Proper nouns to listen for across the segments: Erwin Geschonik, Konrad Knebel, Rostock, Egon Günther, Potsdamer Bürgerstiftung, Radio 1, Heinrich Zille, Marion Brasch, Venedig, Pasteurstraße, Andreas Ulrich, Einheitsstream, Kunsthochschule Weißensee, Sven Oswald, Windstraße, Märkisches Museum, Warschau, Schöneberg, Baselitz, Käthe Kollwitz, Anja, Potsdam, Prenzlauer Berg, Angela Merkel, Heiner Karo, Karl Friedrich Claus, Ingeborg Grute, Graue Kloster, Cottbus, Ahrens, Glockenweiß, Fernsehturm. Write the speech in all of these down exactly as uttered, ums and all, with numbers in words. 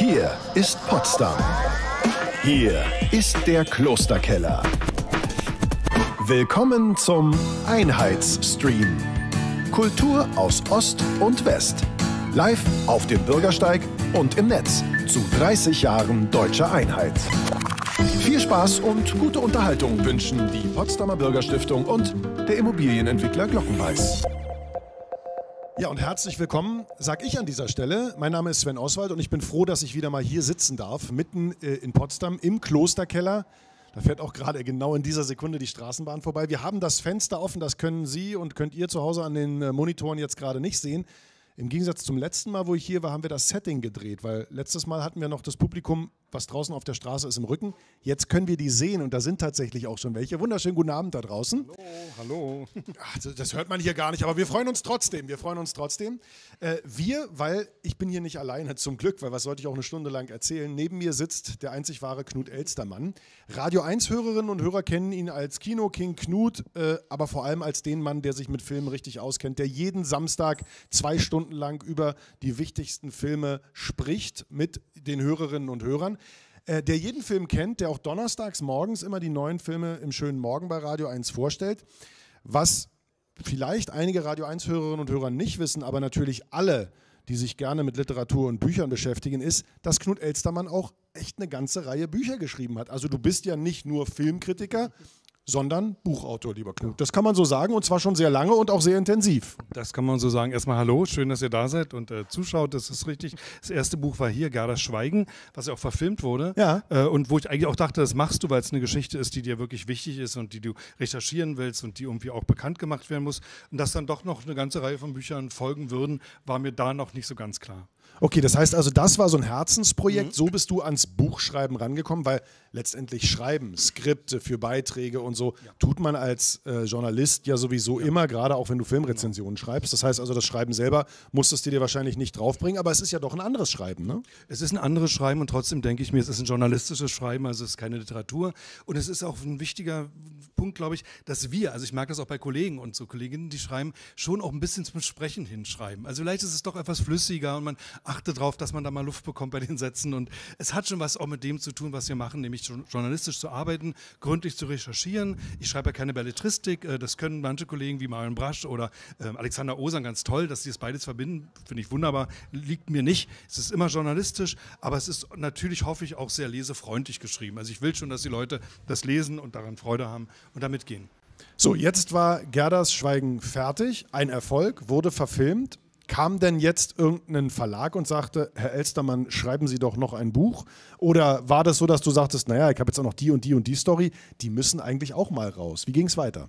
Hier ist Potsdam. Hier ist der Klosterkeller. Willkommen zum Einheitsstream. Kultur aus Ost und West. Live auf dem Bürgersteig und im Netz zu dreißig Jahren deutscher Einheit. Viel Spaß und gute Unterhaltung wünschen die Potsdamer Bürgerstiftung und der Immobilienentwickler Glockenweiß. Ja, und herzlich willkommen, sage ich an dieser Stelle. Mein Name ist Sven Oswald und ich bin froh, dass ich wieder mal hier sitzen darf, mitten äh, in Potsdam im Klosterkeller. Da fährt auch gerade genau in dieser Sekunde die Straßenbahn vorbei. Wir haben das Fenster offen, das können Sie und könnt ihr zu Hause an den äh, Monitoren jetzt gerade nicht sehen. Im Gegensatz zum letzten Mal, wo ich hier war, haben wir das Setting gedreht, weil letztes Mal hatten wir noch das Publikum, was draußen auf der Straße ist, im Rücken. Jetzt können wir die sehen und da sind tatsächlich auch schon welche. Wunderschönen guten Abend da draußen. Hallo, hallo. Ach, das hört man hier gar nicht, aber wir freuen uns trotzdem, wir freuen uns trotzdem. Äh, wir, weil ich bin hier nicht alleine, zum Glück, weil was sollte ich auch eine Stunde lang erzählen. Neben mir sitzt der einzig wahre Knut Elstermann. Radio eins Hörerinnen und Hörer kennen ihn als Kino-King Knut, äh, aber vor allem als den Mann, der sich mit Filmen richtig auskennt, der jeden Samstag zwei Stunden lang über die wichtigsten Filme spricht mit den Hörerinnen und Hörern, äh, der jeden Film kennt, der auch donnerstags morgens immer die neuen Filme im schönen Morgen bei Radio eins vorstellt, was vielleicht einige Radio eins Hörerinnen und Hörer nicht wissen, aber natürlich alle, die sich gerne mit Literatur und Büchern beschäftigen, ist, dass Knut Elstermann auch echt eine ganze Reihe Bücher geschrieben hat. Also du bist ja nicht nur Filmkritiker, sondern Buchautor, lieber Knut. Das kann man so sagen und zwar schon sehr lange und auch sehr intensiv. Das kann man so sagen. Erstmal hallo, schön, dass ihr da seid und äh, zuschaut, das ist richtig. Das erste Buch war hier, Gerda Schweigen, was ja auch verfilmt wurde. Ja. Äh, und wo ich eigentlich auch dachte, das machst du, weil es eine Geschichte ist, die dir wirklich wichtig ist und die du recherchieren willst und die irgendwie auch bekannt gemacht werden muss. Und dass dann doch noch eine ganze Reihe von Büchern folgen würden, war mir da noch nicht so ganz klar. Okay, das heißt also, das war so ein Herzensprojekt, mhm. So bist du ans Buchschreiben rangekommen, weil letztendlich Schreiben, Skripte für Beiträge und so, ja, tut man als äh, Journalist ja sowieso, ja, immer, gerade auch wenn du Filmrezensionen, genau, schreibst. Das heißt also, das Schreiben selber musstest du dir wahrscheinlich nicht draufbringen, aber es ist ja doch ein anderes Schreiben, ne? Es ist ein anderes Schreiben und trotzdem denke ich mir, es ist ein journalistisches Schreiben, also es ist keine Literatur und es ist auch ein wichtiger Punkt, glaube ich, dass wir, also ich merke das auch bei Kollegen und so Kolleginnen, die schreiben, schon auch ein bisschen zum Sprechen hinschreiben. Also vielleicht ist es doch etwas flüssiger und man achte darauf, dass man da mal Luft bekommt bei den Sätzen und es hat schon was auch mit dem zu tun, was wir machen, nämlich journalistisch zu arbeiten, gründlich zu recherchieren. Ich schreibe ja keine Belletristik, das können manche Kollegen wie Marion Brasch oder Alexander Ostern ganz toll, dass sie das beides verbinden, finde ich wunderbar, liegt mir nicht. Es ist immer journalistisch, aber es ist natürlich, hoffe ich, auch sehr lesefreundlich geschrieben. Also ich will schon, dass die Leute das lesen und daran Freude haben und damit gehen. So, jetzt war Gerdas Schweigen fertig, ein Erfolg, wurde verfilmt. Kam denn jetzt irgendein Verlag und sagte, Herr Elstermann, schreiben Sie doch noch ein Buch? Oder war das so, dass du sagtest, naja, ich habe jetzt auch noch die und die und die Story, die müssen eigentlich auch mal raus. Wie ging es weiter?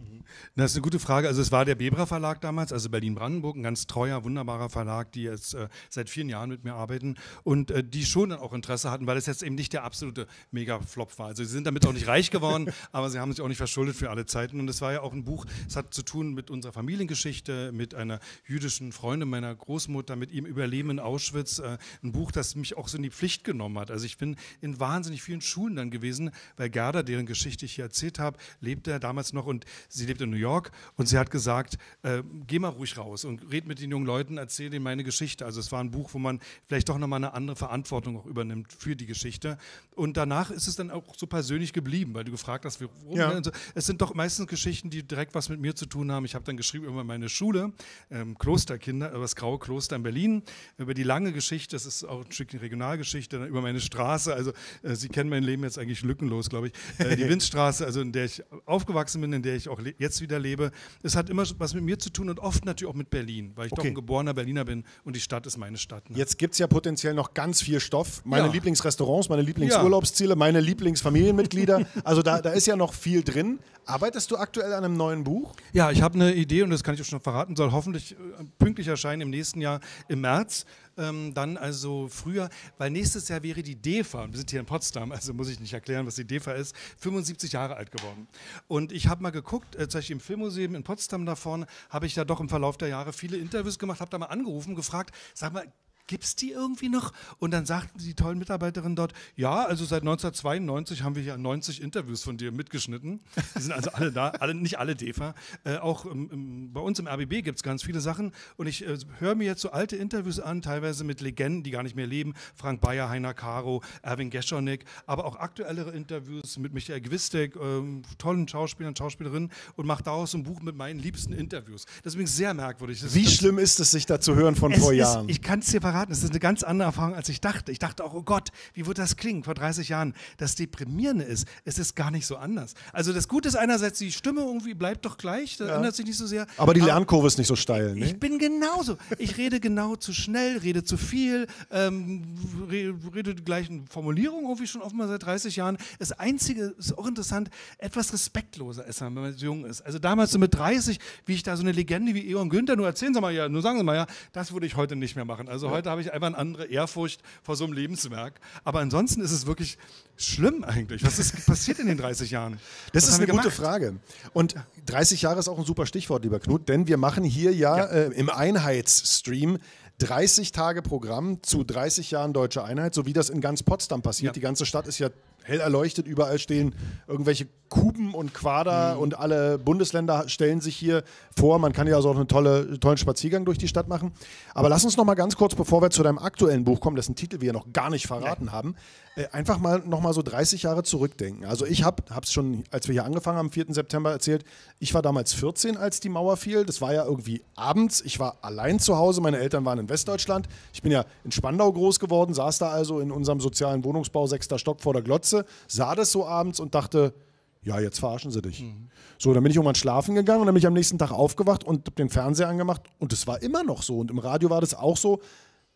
Das ist eine gute Frage. Also es war der Bebra Verlag damals, also Berlin-Brandenburg, ein ganz treuer, wunderbarer Verlag, die jetzt äh, seit vielen Jahren mit mir arbeiten und äh, die schon dann auch Interesse hatten, weil es jetzt eben nicht der absolute Mega-Flop war. Also sie sind damit auch nicht reich geworden, aber sie haben sich auch nicht verschuldet für alle Zeiten. Und es war ja auch ein Buch, es hat zu tun mit unserer Familiengeschichte, mit einer jüdischen Freundin meiner Großmutter, mit ihrem Überleben in Auschwitz, äh, ein Buch, das mich auch so in die Pflicht genommen hat. Also ich bin in wahnsinnig vielen Schulen dann gewesen, weil Gerda, deren Geschichte ich hier erzählt habe, lebte ja damals noch und sie lebte in New York und sie hat gesagt, äh, geh mal ruhig raus und red mit den jungen Leuten, erzähl denen meine Geschichte. Also es war ein Buch, wo man vielleicht doch nochmal eine andere Verantwortung auch übernimmt für die Geschichte und danach ist es dann auch so persönlich geblieben, weil du gefragt hast, warum, ja, also es sind doch meistens Geschichten, die direkt was mit mir zu tun haben. Ich habe dann geschrieben über meine Schule, ähm, Klosterkinder, aber das Graue Kloster in Berlin, über die lange Geschichte, das ist auch ein Stück Regionalgeschichte, über meine Straße, also äh, Sie kennen mein Leben jetzt eigentlich lückenlos, glaube ich, äh, die Windstraße, also in der ich aufgewachsen bin, in der ich auch jetzt wieder lebe. Es hat immer was mit mir zu tun und oft natürlich auch mit Berlin, weil ich, okay, doch ein geborener Berliner bin und die Stadt ist meine Stadt. Ne? Jetzt gibt es ja potenziell noch ganz viel Stoff, meine, ja, Lieblingsrestaurants, meine Lieblingsurlaubsziele, ja, meine Lieblingsfamilienmitglieder, also da, da ist ja noch viel drin. Arbeitest du aktuell an einem neuen Buch? Ja, ich habe eine Idee und das kann ich euch schon verraten, soll hoffentlich pünktlich erscheinen im nächsten Jahr im März. Ähm, dann also früher, weil nächstes Jahr wäre die DEFA, wir sind hier in Potsdam, also muss ich nicht erklären, was die DEFA ist, fünfundsiebzig Jahre alt geworden. Und ich habe mal geguckt, äh, zum Beispiel im Filmmuseum in Potsdam da vorne, habe ich da doch im Verlauf der Jahre viele Interviews gemacht, habe da mal angerufen, gefragt, sag mal, gibt es die irgendwie noch? Und dann sagten die tollen Mitarbeiterinnen dort, ja, also seit neunzehnhundertzweiundneunzig haben wir hier neunzig Interviews von dir mitgeschnitten. Die sind also alle da, alle, nicht alle D E F A. Äh, auch im, im, bei uns im R B B gibt es ganz viele Sachen. Und ich äh, höre mir jetzt so alte Interviews an, teilweise mit Legenden, die gar nicht mehr leben. Frank Bayer, Heiner Karo, Erwin Geschonik, aber auch aktuellere Interviews mit Michael Gwistek, ähm, tollen Schauspielern, Schauspielerinnen, und mache daraus ein Buch mit meinen liebsten Interviews. Das ist übrigens sehr merkwürdig. Das Wie ist, schlimm ist es, sich da zu hören von vor Jahren? Ist, ich kann es dir verraten, es ist eine ganz andere Erfahrung, als ich dachte. Ich dachte auch, oh Gott, wie wird das klingen vor dreißig Jahren? Das Deprimierende ist, es ist gar nicht so anders. Also das Gute ist einerseits, die Stimme irgendwie bleibt doch gleich, da ja. ändert sich nicht so sehr. Aber die Lernkurve Aber ist nicht so steil, ne? Ich bin genauso. Ich rede genau zu schnell, rede zu viel, ähm, rede die gleichen Formulierungen irgendwie schon offenbar seit dreißig Jahren. Das Einzige, ist auch interessant, etwas respektloser ist, wenn man jung ist. Also damals so mit dreißig, wie ich da so eine Legende wie Egon Günther, nur erzählen Sie mal, ja, nur sagen Sie mal, ja, das würde ich heute nicht mehr machen. Also ja. heute habe ich einfach eine andere Ehrfurcht vor so einem Lebenswerk. Aber ansonsten ist es wirklich schlimm eigentlich. Was ist passiert in den dreißig Jahren? Das ist eine gute Frage. Und dreißig Jahre ist auch ein super Stichwort, lieber Knut, denn wir machen hier ja, ja. Äh, im Einheitsstream dreißig Tage Programm zu dreißig Jahren Deutsche Einheit, so wie das in ganz Potsdam passiert. Ja. Die ganze Stadt ist ja hell erleuchtet, überall stehen irgendwelche Kuben und Quader mhm. und alle Bundesländer stellen sich hier vor. Man kann ja also auch einen tolle, tollen Spaziergang durch die Stadt machen. Aber lass uns noch mal ganz kurz, bevor wir zu deinem aktuellen Buch kommen, dessen Titel wir ja noch gar nicht verraten Nein. haben, äh, einfach mal noch mal so dreißig Jahre zurückdenken. Also ich habe es schon, als wir hier angefangen haben, am vierten September erzählt, ich war damals vierzehn, als die Mauer fiel. Das war ja irgendwie abends. Ich war allein zu Hause, meine Eltern waren in Westdeutschland. Ich bin ja in Spandau groß geworden, saß da also in unserem sozialen Wohnungsbau, sechster Stock vor der Glotze, sah das so abends und dachte, ja, jetzt verarschen sie dich. Mhm. So, dann bin ich irgendwann schlafen gegangen und dann bin ich am nächsten Tag aufgewacht und habe den Fernseher angemacht und das war immer noch so und im Radio war das auch so.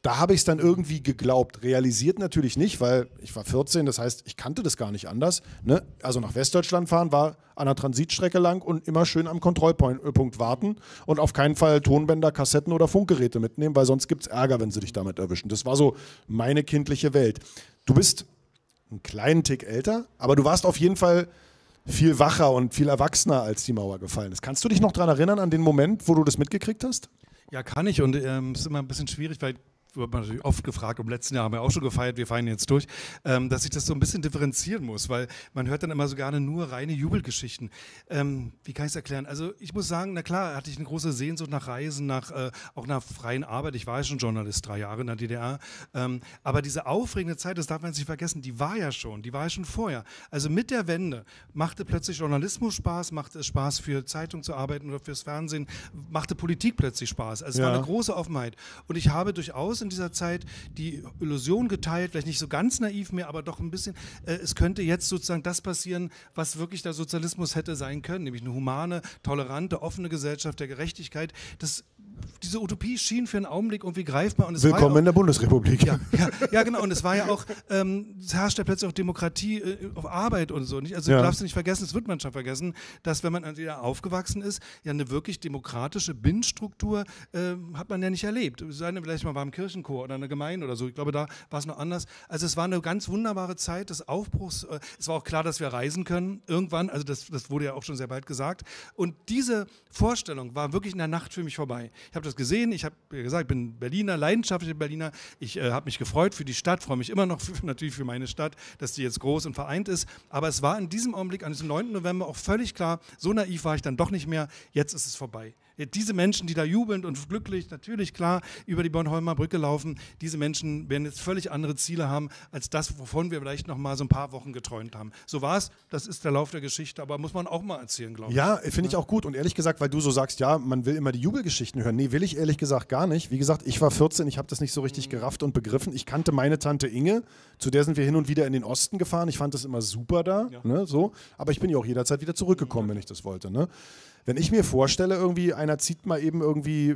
Da habe ich es dann irgendwie geglaubt, realisiert natürlich nicht, weil ich war vierzehn, das heißt, ich kannte das gar nicht anders. Ne? Also nach Westdeutschland fahren war an der Transitstrecke lang und immer schön am Kontrollpunkt warten und auf keinen Fall Tonbänder, Kassetten oder Funkgeräte mitnehmen, weil sonst gibt es Ärger, wenn sie dich damit erwischen. Das war so meine kindliche Welt. Du bist einen kleinen Tick älter, aber du warst auf jeden Fall viel wacher und viel erwachsener, als die Mauer gefallen ist. Kannst du dich noch daran erinnern, an den Moment, wo du das mitgekriegt hast? Ja, kann ich, und es ähm, ist immer ein bisschen schwierig, weil wird man natürlich oft gefragt, im letzten Jahr haben wir auch schon gefeiert, wir feiern jetzt durch, ähm, dass ich das so ein bisschen differenzieren muss, weil man hört dann immer so gerne nur reine Jubelgeschichten. Ähm, wie kann ich es erklären? Also ich muss sagen, na klar, hatte ich eine große Sehnsucht nach Reisen, nach, äh, auch nach freien Arbeit. Ich war ja schon Journalist, drei Jahre in der D D R. Ähm, aber diese aufregende Zeit, das darf man jetzt nicht vergessen, die war ja schon, die war ja schon vorher. Also mit der Wende machte plötzlich Journalismus Spaß, machte es Spaß, für Zeitung zu arbeiten oder fürs Fernsehen, machte Politik plötzlich Spaß. Also es ja. war eine große Offenheit. Und ich habe durchaus in dieser Zeit die Illusion geteilt, vielleicht nicht so ganz naiv mehr, aber doch ein bisschen, äh, es könnte jetzt sozusagen das passieren, was wirklich der Sozialismus hätte sein können, nämlich eine humane, tolerante, offene Gesellschaft der Gerechtigkeit. Das, diese Utopie schien für einen Augenblick irgendwie greifbar. Und es Willkommen war ja auch, in der Bundesrepublik. Ja, ja, ja, genau. Und es war ja auch, ähm, es herrscht ja plötzlich auch Demokratie äh, auf Arbeit und so. Nicht? Also ja. darfst du nicht vergessen, das wird man schon vergessen, dass wenn man wieder aufgewachsen ist, ja eine wirklich demokratische Binnenstruktur äh, hat man ja nicht erlebt. Seine vielleicht mal war im Kirchen Kirchenchor oder eine Gemeinde oder so. Ich glaube, da war es noch anders. Also es war eine ganz wunderbare Zeit des Aufbruchs. Es war auch klar, dass wir reisen können irgendwann. Also das, das wurde ja auch schon sehr bald gesagt. Und diese Vorstellung war wirklich in der Nacht für mich vorbei. Ich habe das gesehen. Ich habe gesagt, ich bin Berliner, leidenschaftlicher Berliner. Ich äh, habe mich gefreut für die Stadt, freue mich immer noch für, natürlich für meine Stadt, dass die jetzt groß und vereint ist. Aber es war in diesem Augenblick, an diesem neunten November auch völlig klar, so naiv war ich dann doch nicht mehr. Jetzt ist es vorbei. Diese Menschen, die da jubelnd und glücklich, natürlich klar, über die Bornholmer Brücke laufen, diese Menschen werden jetzt völlig andere Ziele haben, als das, wovon wir vielleicht noch mal so ein paar Wochen geträumt haben. So war es, das ist der Lauf der Geschichte, aber muss man auch mal erzählen, glaube ich. Ja, finde ich auch gut, und ehrlich gesagt, weil du so sagst, ja, man will immer die Jubelgeschichten hören. Nee, will ich ehrlich gesagt gar nicht. Wie gesagt, ich war vierzehn, ich habe das nicht so richtig gerafft und begriffen. Ich kannte meine Tante Inge, zu der sind wir hin und wieder in den Osten gefahren. Ich fand das immer super da, ja. ne, so. Aber ich bin ja auch jederzeit wieder zurückgekommen, wenn ich das wollte, ne? Wenn ich mir vorstelle, irgendwie einer zieht mal eben irgendwie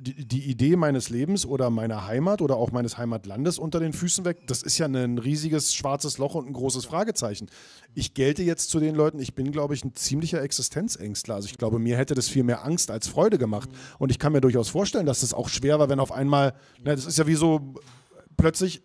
die, die Idee meines Lebens oder meiner Heimat oder auch meines Heimatlandes unter den Füßen weg, das ist ja ein riesiges schwarzes Loch und ein großes Fragezeichen. Ich gelte jetzt zu den Leuten, ich bin, glaube ich, ein ziemlicher Existenzängstler. Also ich glaube, mir hätte das viel mehr Angst als Freude gemacht. Und ich kann mir durchaus vorstellen, dass das auch schwer war, wenn auf einmal, na, das ist ja wie so plötzlich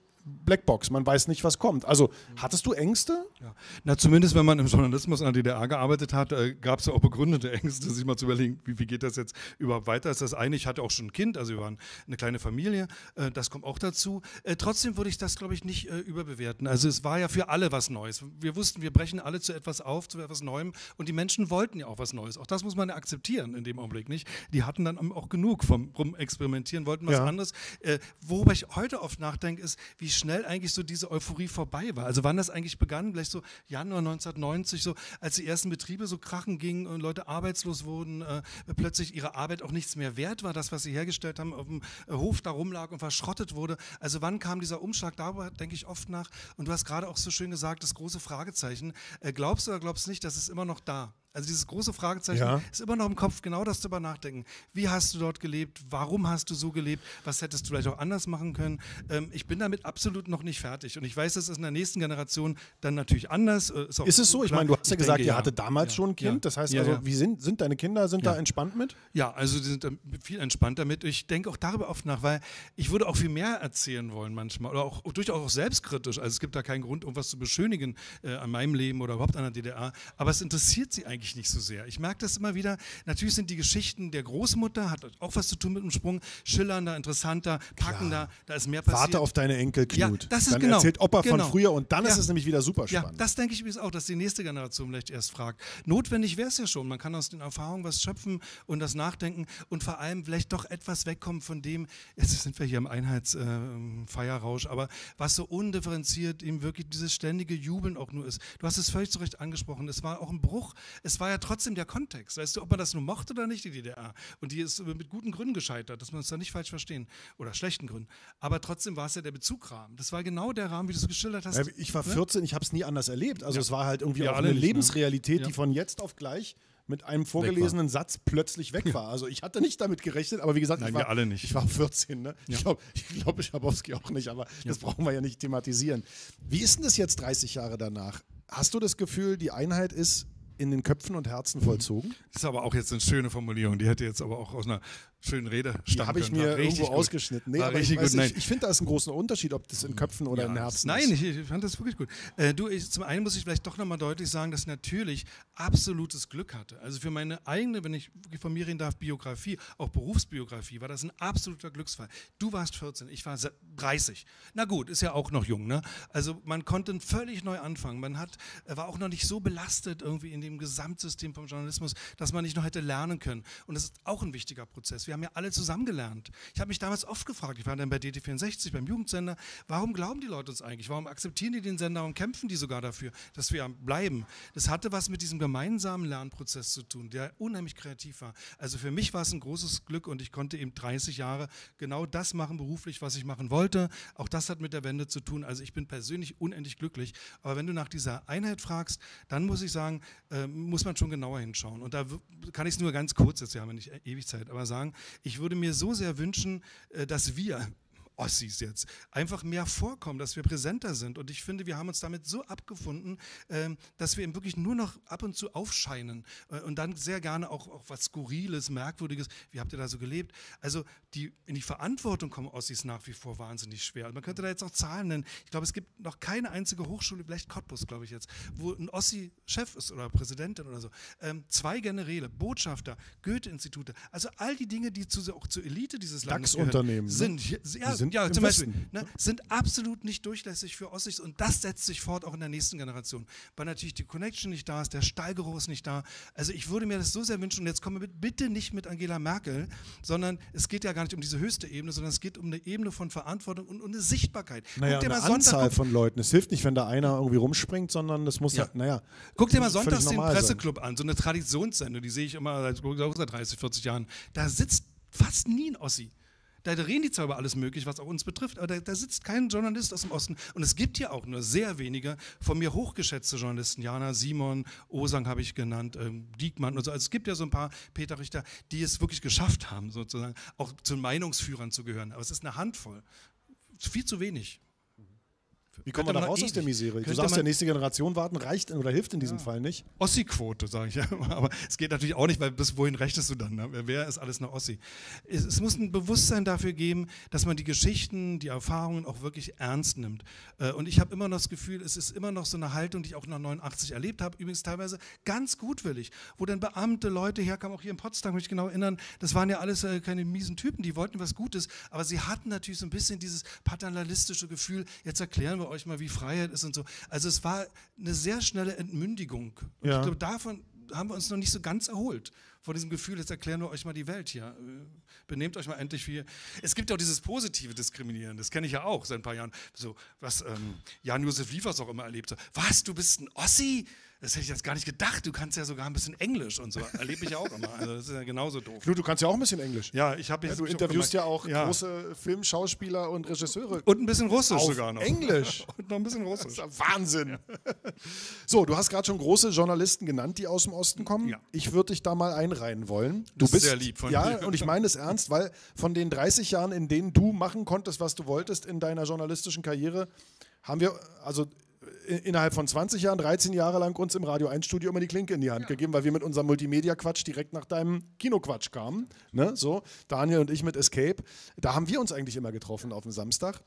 Blackbox, man weiß nicht, was kommt. Also hattest du Ängste? Ja. Na, zumindest wenn man im Journalismus in der D D R gearbeitet hat, äh, gab es ja auch begründete Ängste, sich mal zu überlegen, wie, wie geht das jetzt überhaupt weiter? Ist das eine? Ich hatte auch schon ein Kind, also wir waren eine kleine Familie, äh, das kommt auch dazu. Äh, trotzdem würde ich das, glaube ich, nicht äh, überbewerten. Also es war ja für alle was Neues. Wir wussten, wir brechen alle zu etwas auf, zu etwas Neuem, und die Menschen wollten ja auch was Neues. Auch das muss man ja akzeptieren in dem Augenblick, nicht? Die hatten dann auch genug vom Rumexperimentieren, wollten was ja. anderes. Äh, worüber ich heute oft nachdenke, ist, wie schnell eigentlich so diese Euphorie vorbei war. Also wann das eigentlich begann, vielleicht so Januar neunzehnhundertneunzig, so, als die ersten Betriebe so krachen gingen und Leute arbeitslos wurden, äh, plötzlich ihre Arbeit auch nichts mehr wert war, das, was sie hergestellt haben, auf dem äh, Hof da rumlag und verschrottet wurde. Also wann kam dieser Umschlag? Darüber denke ich oft nach. Und du hast gerade auch so schön gesagt, das große Fragezeichen. Äh, glaubst du oder glaubst nicht, das ist immer noch da? Also dieses große Fragezeichen ja. ist immer noch im Kopf, genau das darüber nachdenken. Wie hast du dort gelebt? Warum hast du so gelebt? Was hättest du vielleicht auch anders machen können? Ähm, ich bin damit absolut noch nicht fertig. Und ich weiß, das ist in der nächsten Generation dann natürlich anders. Äh, ist, ist es so? Klar. Ich meine, du hast ja gesagt, denke, ihr ja. hattet damals ja. schon ein Kind. Ja. Das heißt, ja, also, ja. wie sind, sind deine Kinder, sind ja. da entspannt mit? Ja, also die sind viel entspannt damit. Ich denke auch darüber oft nach, weil ich würde auch viel mehr erzählen wollen manchmal. Oder auch durchaus auch selbstkritisch. Also es gibt da keinen Grund, irgendwas zu beschönigen äh, an meinem Leben oder überhaupt an der D D R. Aber es interessiert sie eigentlich nicht so sehr. Ich merke das immer wieder. Natürlich sind die Geschichten der Großmutter, hat auch was zu tun mit dem Sprung, schillernder, interessanter, packender, Klar. da ist mehr passiert. Warte auf deine Enkel, Knut. Ja, das ist dann genau, erzählt Opa genau. von früher, und dann ja. ist es nämlich wieder super spannend. Ja, das denke ich übrigens auch, dass die nächste Generation vielleicht erst fragt. Notwendig wäre es ja schon. Man kann aus den Erfahrungen was schöpfen und das nachdenken und vor allem vielleicht doch etwas wegkommen von dem, jetzt sind wir hier im Einheitsfeierrausch, äh, aber was so undifferenziert eben wirklich dieses ständige Jubeln auch nur ist. Du hast es völlig zu Recht angesprochen. Es war auch ein Bruch. Es war ja trotzdem der Kontext, weißt du, ob man das nun mochte oder nicht, die D D R. Und die ist mit guten Gründen gescheitert, dass man uns da nicht falsch verstehen, oder schlechten Gründen. Aber trotzdem war es ja der Bezugrahmen. Das war genau der Rahmen, wie du es geschildert hast. Ich war vierzehn, ne? Ich habe es nie anders erlebt. Also ja. es war halt irgendwie ja, auch eine nicht, Lebensrealität, ne? ja. die von jetzt auf gleich mit einem vorgelesenen Satz plötzlich weg war. Also ich hatte nicht damit gerechnet, aber wie gesagt, Nein, ich, war, wir alle nicht. ich war vierzehn. Ne? Ja. Ich glaube, ich glaub, Schabowski auch nicht, aber ja. das brauchen wir ja nicht thematisieren. Wie ist denn das jetzt dreißig Jahre danach? Hast du das Gefühl, die Einheit ist in den Köpfen und Herzen vollzogen? Das ist aber auch jetzt eine schöne Formulierung, die hätte jetzt aber auch aus einer schönen Rede stammen können. Die habe ich mir irgendwo gut. ausgeschnitten. Nee, aber ich ich, ich, ich finde, da ist ein großer Unterschied, ob das in Köpfen oder ja, in Herzen nein, ist. Nein, ich fand das wirklich gut. Äh, du, ich, zum einen muss ich vielleicht doch nochmal deutlich sagen, dass ich natürlich absolutes Glück hatte. Also für meine eigene, wenn ich von mir reden darf, Biografie, auch Berufsbiografie, war das ein absoluter Glücksfall. Du warst vierzehn, ich war dreißig. Na gut, ist ja auch noch jung, ne? Also man konnte völlig neu anfangen. Man hat, war auch noch nicht so belastet irgendwie in dem Gesamtsystem vom Journalismus, dass man nicht noch hätte lernen können. Und das ist auch ein wichtiger Prozess. Wir haben ja alle zusammen gelernt. Ich habe mich damals oft gefragt, ich war dann bei D T vierundsechzig, beim Jugendsender, warum glauben die Leute uns eigentlich? Warum akzeptieren die den Sender und kämpfen die sogar dafür, dass wir bleiben? Das hatte was mit diesem gemeinsamen Lernprozess zu tun, der unheimlich kreativ war. Also für mich war es ein großes Glück, und ich konnte eben dreißig Jahre genau das machen beruflich, was ich machen wollte. Auch das hat mit der Wende zu tun. Also ich bin persönlich unendlich glücklich. Aber wenn du nach dieser Einheit fragst, dann muss ich sagen, äh, muss man schon genauer hinschauen. Und da kann ich es nur ganz kurz, jetzt haben wir nicht ewig Zeit, aber sagen, ich würde mir so sehr wünschen, dass wir Ossis jetzt einfach mehr vorkommen, dass wir präsenter sind. Und ich finde, wir haben uns damit so abgefunden, dass wir eben wirklich nur noch ab und zu aufscheinen und dann sehr gerne auch, auch was Skurriles, Merkwürdiges. Wie habt ihr da so gelebt? Also die, in die Verantwortung kommen Ossis nach wie vor wahnsinnig schwer. Man könnte da jetzt auch Zahlen nennen. Ich glaube, es gibt noch keine einzige Hochschule, vielleicht Cottbus, glaube ich jetzt, wo ein Ossi-Chef ist oder Präsidentin oder so. Ähm, zwei Generäle, Botschafter, Goethe-Institute. Also all die Dinge, die zu, auch zur Elite dieses Landes gehören, sind, ne? ja, sind Ja, zum Beispiel, ne, sind absolut nicht durchlässig für Ossis, und das setzt sich fort auch in der nächsten Generation, weil natürlich die Connection nicht da ist, der Stallgeruch ist nicht da. Also ich würde mir das so sehr wünschen, und jetzt kommen wir bitte nicht mit Angela Merkel, sondern es geht ja gar nicht um diese höchste Ebene, sondern es geht um eine Ebene von Verantwortung und um eine Sichtbarkeit. Naja, eine Anzahl von Leuten. Es hilft nicht, wenn da einer irgendwie rumspringt, sondern das muss ja, halt, naja. Guck dir mal sonntags den Presseclub an, so eine Traditionssendung, die sehe ich immer seit dreißig, vierzig Jahren. Da sitzt fast nie ein Ossi. Da reden die zwar über alles Mögliche, was auch uns betrifft, aber da, da sitzt kein Journalist aus dem Osten. Und es gibt hier auch nur sehr wenige von mir hochgeschätzte Journalisten. Jana Simon, Osang habe ich genannt, ähm, Diekmann und so. Also es gibt ja so ein paar, Peter Richter, die es wirklich geschafft haben, sozusagen auch zu Meinungsführern zu gehören. Aber es ist eine Handvoll. Viel zu wenig. Wie kommt man da raus aus der Misere? Du sagst, der nächste Generation warten reicht oder hilft in diesem Fall nicht. Ossi-Quote, sage ich ja immer. Aber es geht natürlich auch nicht, weil bis wohin rechtest du dann? Ne? Wer ist alles eine Ossi? Es, es muss ein Bewusstsein dafür geben, dass man die Geschichten, die Erfahrungen auch wirklich ernst nimmt. Und ich habe immer noch das Gefühl, es ist immer noch so eine Haltung, die ich auch nach neunundachtzig erlebt habe, übrigens teilweise ganz gutwillig, wo dann Beamte, Leute herkamen, auch hier in Potsdam, kann ich mich genau erinnern, das waren ja alles keine miesen Typen, die wollten was Gutes, aber sie hatten natürlich so ein bisschen dieses paternalistische Gefühl, jetzt erklären wir euch mal, wie Freiheit ist und so. Also es war eine sehr schnelle Entmündigung. Und ja. Ich glaube, davon haben wir uns noch nicht so ganz erholt. Von diesem Gefühl, jetzt erklären wir euch mal die Welt hier. Benehmt euch mal endlich wie... Es gibt ja auch dieses positive Diskriminieren, das kenne ich ja auch seit ein paar Jahren. So, was ähm, Jan-Josef Liefers auch immer erlebt hat. Was, du bist ein Ossi? Das hätte ich jetzt gar nicht gedacht. Du kannst ja sogar ein bisschen Englisch und so. Erlebe ich ja auch immer. Also das ist ja genauso doof. Knut, du kannst ja auch ein bisschen Englisch. Ja, ich habe ja, du interviewst ja auch ja. große Filmschauspieler und Regisseure. Und ein bisschen Russisch auf sogar noch. Englisch. Und noch ein bisschen Russisch. Das ist ja Wahnsinn. Ja. So, du hast gerade schon große Journalisten genannt, die aus dem Osten kommen. Ja. Ich würde dich da mal einreihen wollen. Du das bist sehr lieb von ja, dir. Und ich meine es ernst, weil von den dreißig Jahren, in denen du machen konntest, was du wolltest in deiner journalistischen Karriere, haben wir also innerhalb von zwanzig Jahren, dreizehn Jahre lang uns im Radio eins Studio immer die Klinke in die Hand ja. gegeben, weil wir mit unserem Multimedia-Quatsch direkt nach deinem Kinoquatsch kamen. Ne? So, Daniel und ich mit Escape. Da haben wir uns eigentlich immer getroffen auf dem Samstag.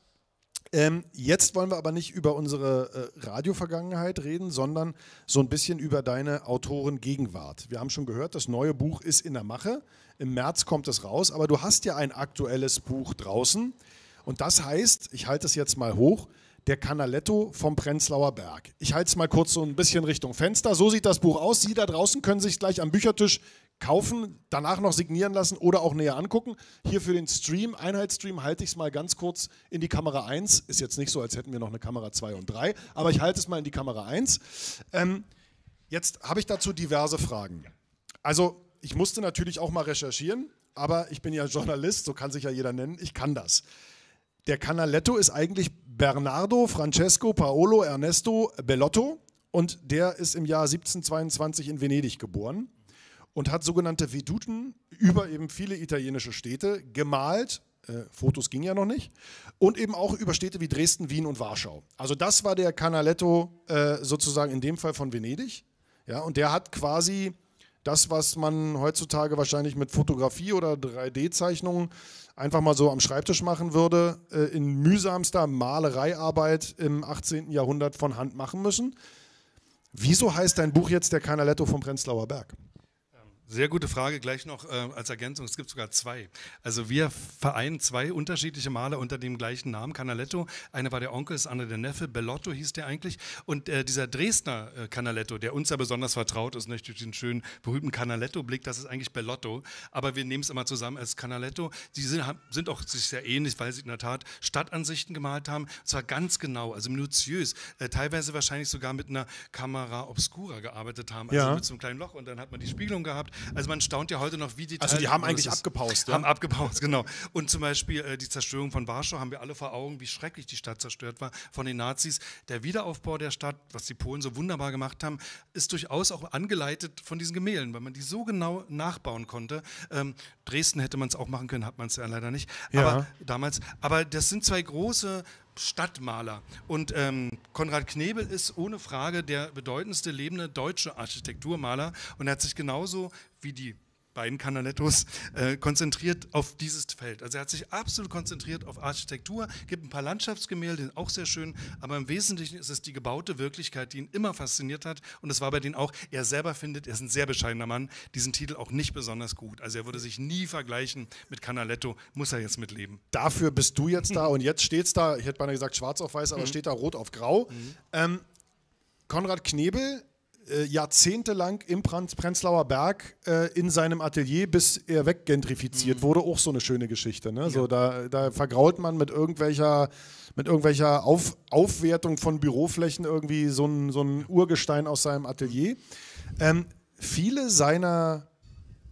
Ähm, jetzt wollen wir aber nicht über unsere äh, Radio-Vergangenheit reden, sondern so ein bisschen über deine Autoren-Gegenwart. Wir haben schon gehört, das neue Buch ist in der Mache. Im März kommt es raus, aber du hast ja ein aktuelles Buch draußen. Und das heißt, ich halte es jetzt mal hoch, Der Canaletto vom Prenzlauer Berg. Ich halte es mal kurz so ein bisschen Richtung Fenster. So sieht das Buch aus. Sie da draußen können sich gleich am Büchertisch kaufen, danach noch signieren lassen oder auch näher angucken. Hier für den Stream, Einheitsstream, halte ich es mal ganz kurz in die Kamera eins. Ist jetzt nicht so, als hätten wir noch eine Kamera zwei und drei, aber ich halte es mal in die Kamera eins. Ähm, jetzt habe ich dazu diverse Fragen. Also ich musste natürlich auch mal recherchieren, aber ich bin ja Journalist, so kann sich ja jeder nennen, ich kann das. Der Canaletto ist eigentlich Bernardo, Francesco, Paolo, Ernesto Bellotto und der ist im Jahr siebzehnhundertzweiundzwanzig in Venedig geboren und hat sogenannte Veduten über eben viele italienische Städte gemalt, äh, Fotos ging ja noch nicht, und eben auch über Städte wie Dresden, Wien und Warschau. Also das war der Canaletto äh, sozusagen in dem Fall von Venedig, ja, und der hat quasi das, was man heutzutage wahrscheinlich mit Fotografie oder drei D Zeichnungen einfach mal so am Schreibtisch machen würde, äh, in mühsamster Malereiarbeit im achtzehnten Jahrhundert von Hand machen müssen. Wieso heißt dein Buch jetzt Der Canaletto vom Prenzlauer Berg? Sehr gute Frage, gleich noch äh, als Ergänzung, es gibt sogar zwei. Also wir vereinen zwei unterschiedliche Maler unter dem gleichen Namen, Canaletto. Einer war der Onkel, das andere der Neffe, Bellotto hieß der eigentlich. Und äh, dieser Dresdner äh, Canaletto, der uns ja besonders vertraut ist, nicht durch den schönen, berühmten Canaletto-Blick, das ist eigentlich Bellotto. Aber wir nehmen es immer zusammen als Canaletto. Die sind, sind auch sich sehr ähnlich, weil sie in der Tat Stadtansichten gemalt haben. Und zwar ganz genau, also minutiös. Äh, teilweise wahrscheinlich sogar mit einer Kamera Obscura gearbeitet haben, also ja. mit so einem kleinen Loch. Und dann hat man die Spiegelung gehabt. Also man staunt ja heute noch, wie die... Also die haben eigentlich abgepaust. Ja? Haben abgepaust, genau. Und zum Beispiel äh, die Zerstörung von Warschau haben wir alle vor Augen, wie schrecklich die Stadt zerstört war von den Nazis. Der Wiederaufbau der Stadt, was die Polen so wunderbar gemacht haben, ist durchaus auch angeleitet von diesen Gemälden, weil man die so genau nachbauen konnte. Ähm, Dresden hätte man es auch machen können, hat man es ja leider nicht. Ja. Aber damals. Aber das sind zwei große... Stadtmaler. Und ähm, Konrad Knebel ist ohne Frage der bedeutendste lebende deutsche Architekturmaler und er hat sich genauso wie die beiden Canalettos äh, konzentriert auf dieses Feld. Also er hat sich absolut konzentriert auf Architektur, gibt ein paar Landschaftsgemälde, auch sehr schön, aber im Wesentlichen ist es die gebaute Wirklichkeit, die ihn immer fasziniert hat und das war bei denen auch, er selber findet, er ist ein sehr bescheidener Mann, diesen Titel auch nicht besonders gut. Also er würde sich nie vergleichen mit Canaletto, muss er jetzt mitleben. Dafür bist du jetzt da und jetzt steht es da, ich hätte beinahe gesagt schwarz auf weiß, aber mhm. steht da rot auf grau. Mhm. Ähm, Konrad Knebel jahrzehntelang im Prenzlauer Berg äh, in seinem Atelier, bis er weggentrifiziert mhm. wurde, auch so eine schöne Geschichte. Ne? Ja. So, da, da vergrault man mit irgendwelcher, mit irgendwelcher Auf, Aufwertung von Büroflächen irgendwie so ein, so ein Urgestein aus seinem Atelier. Ähm, viele seiner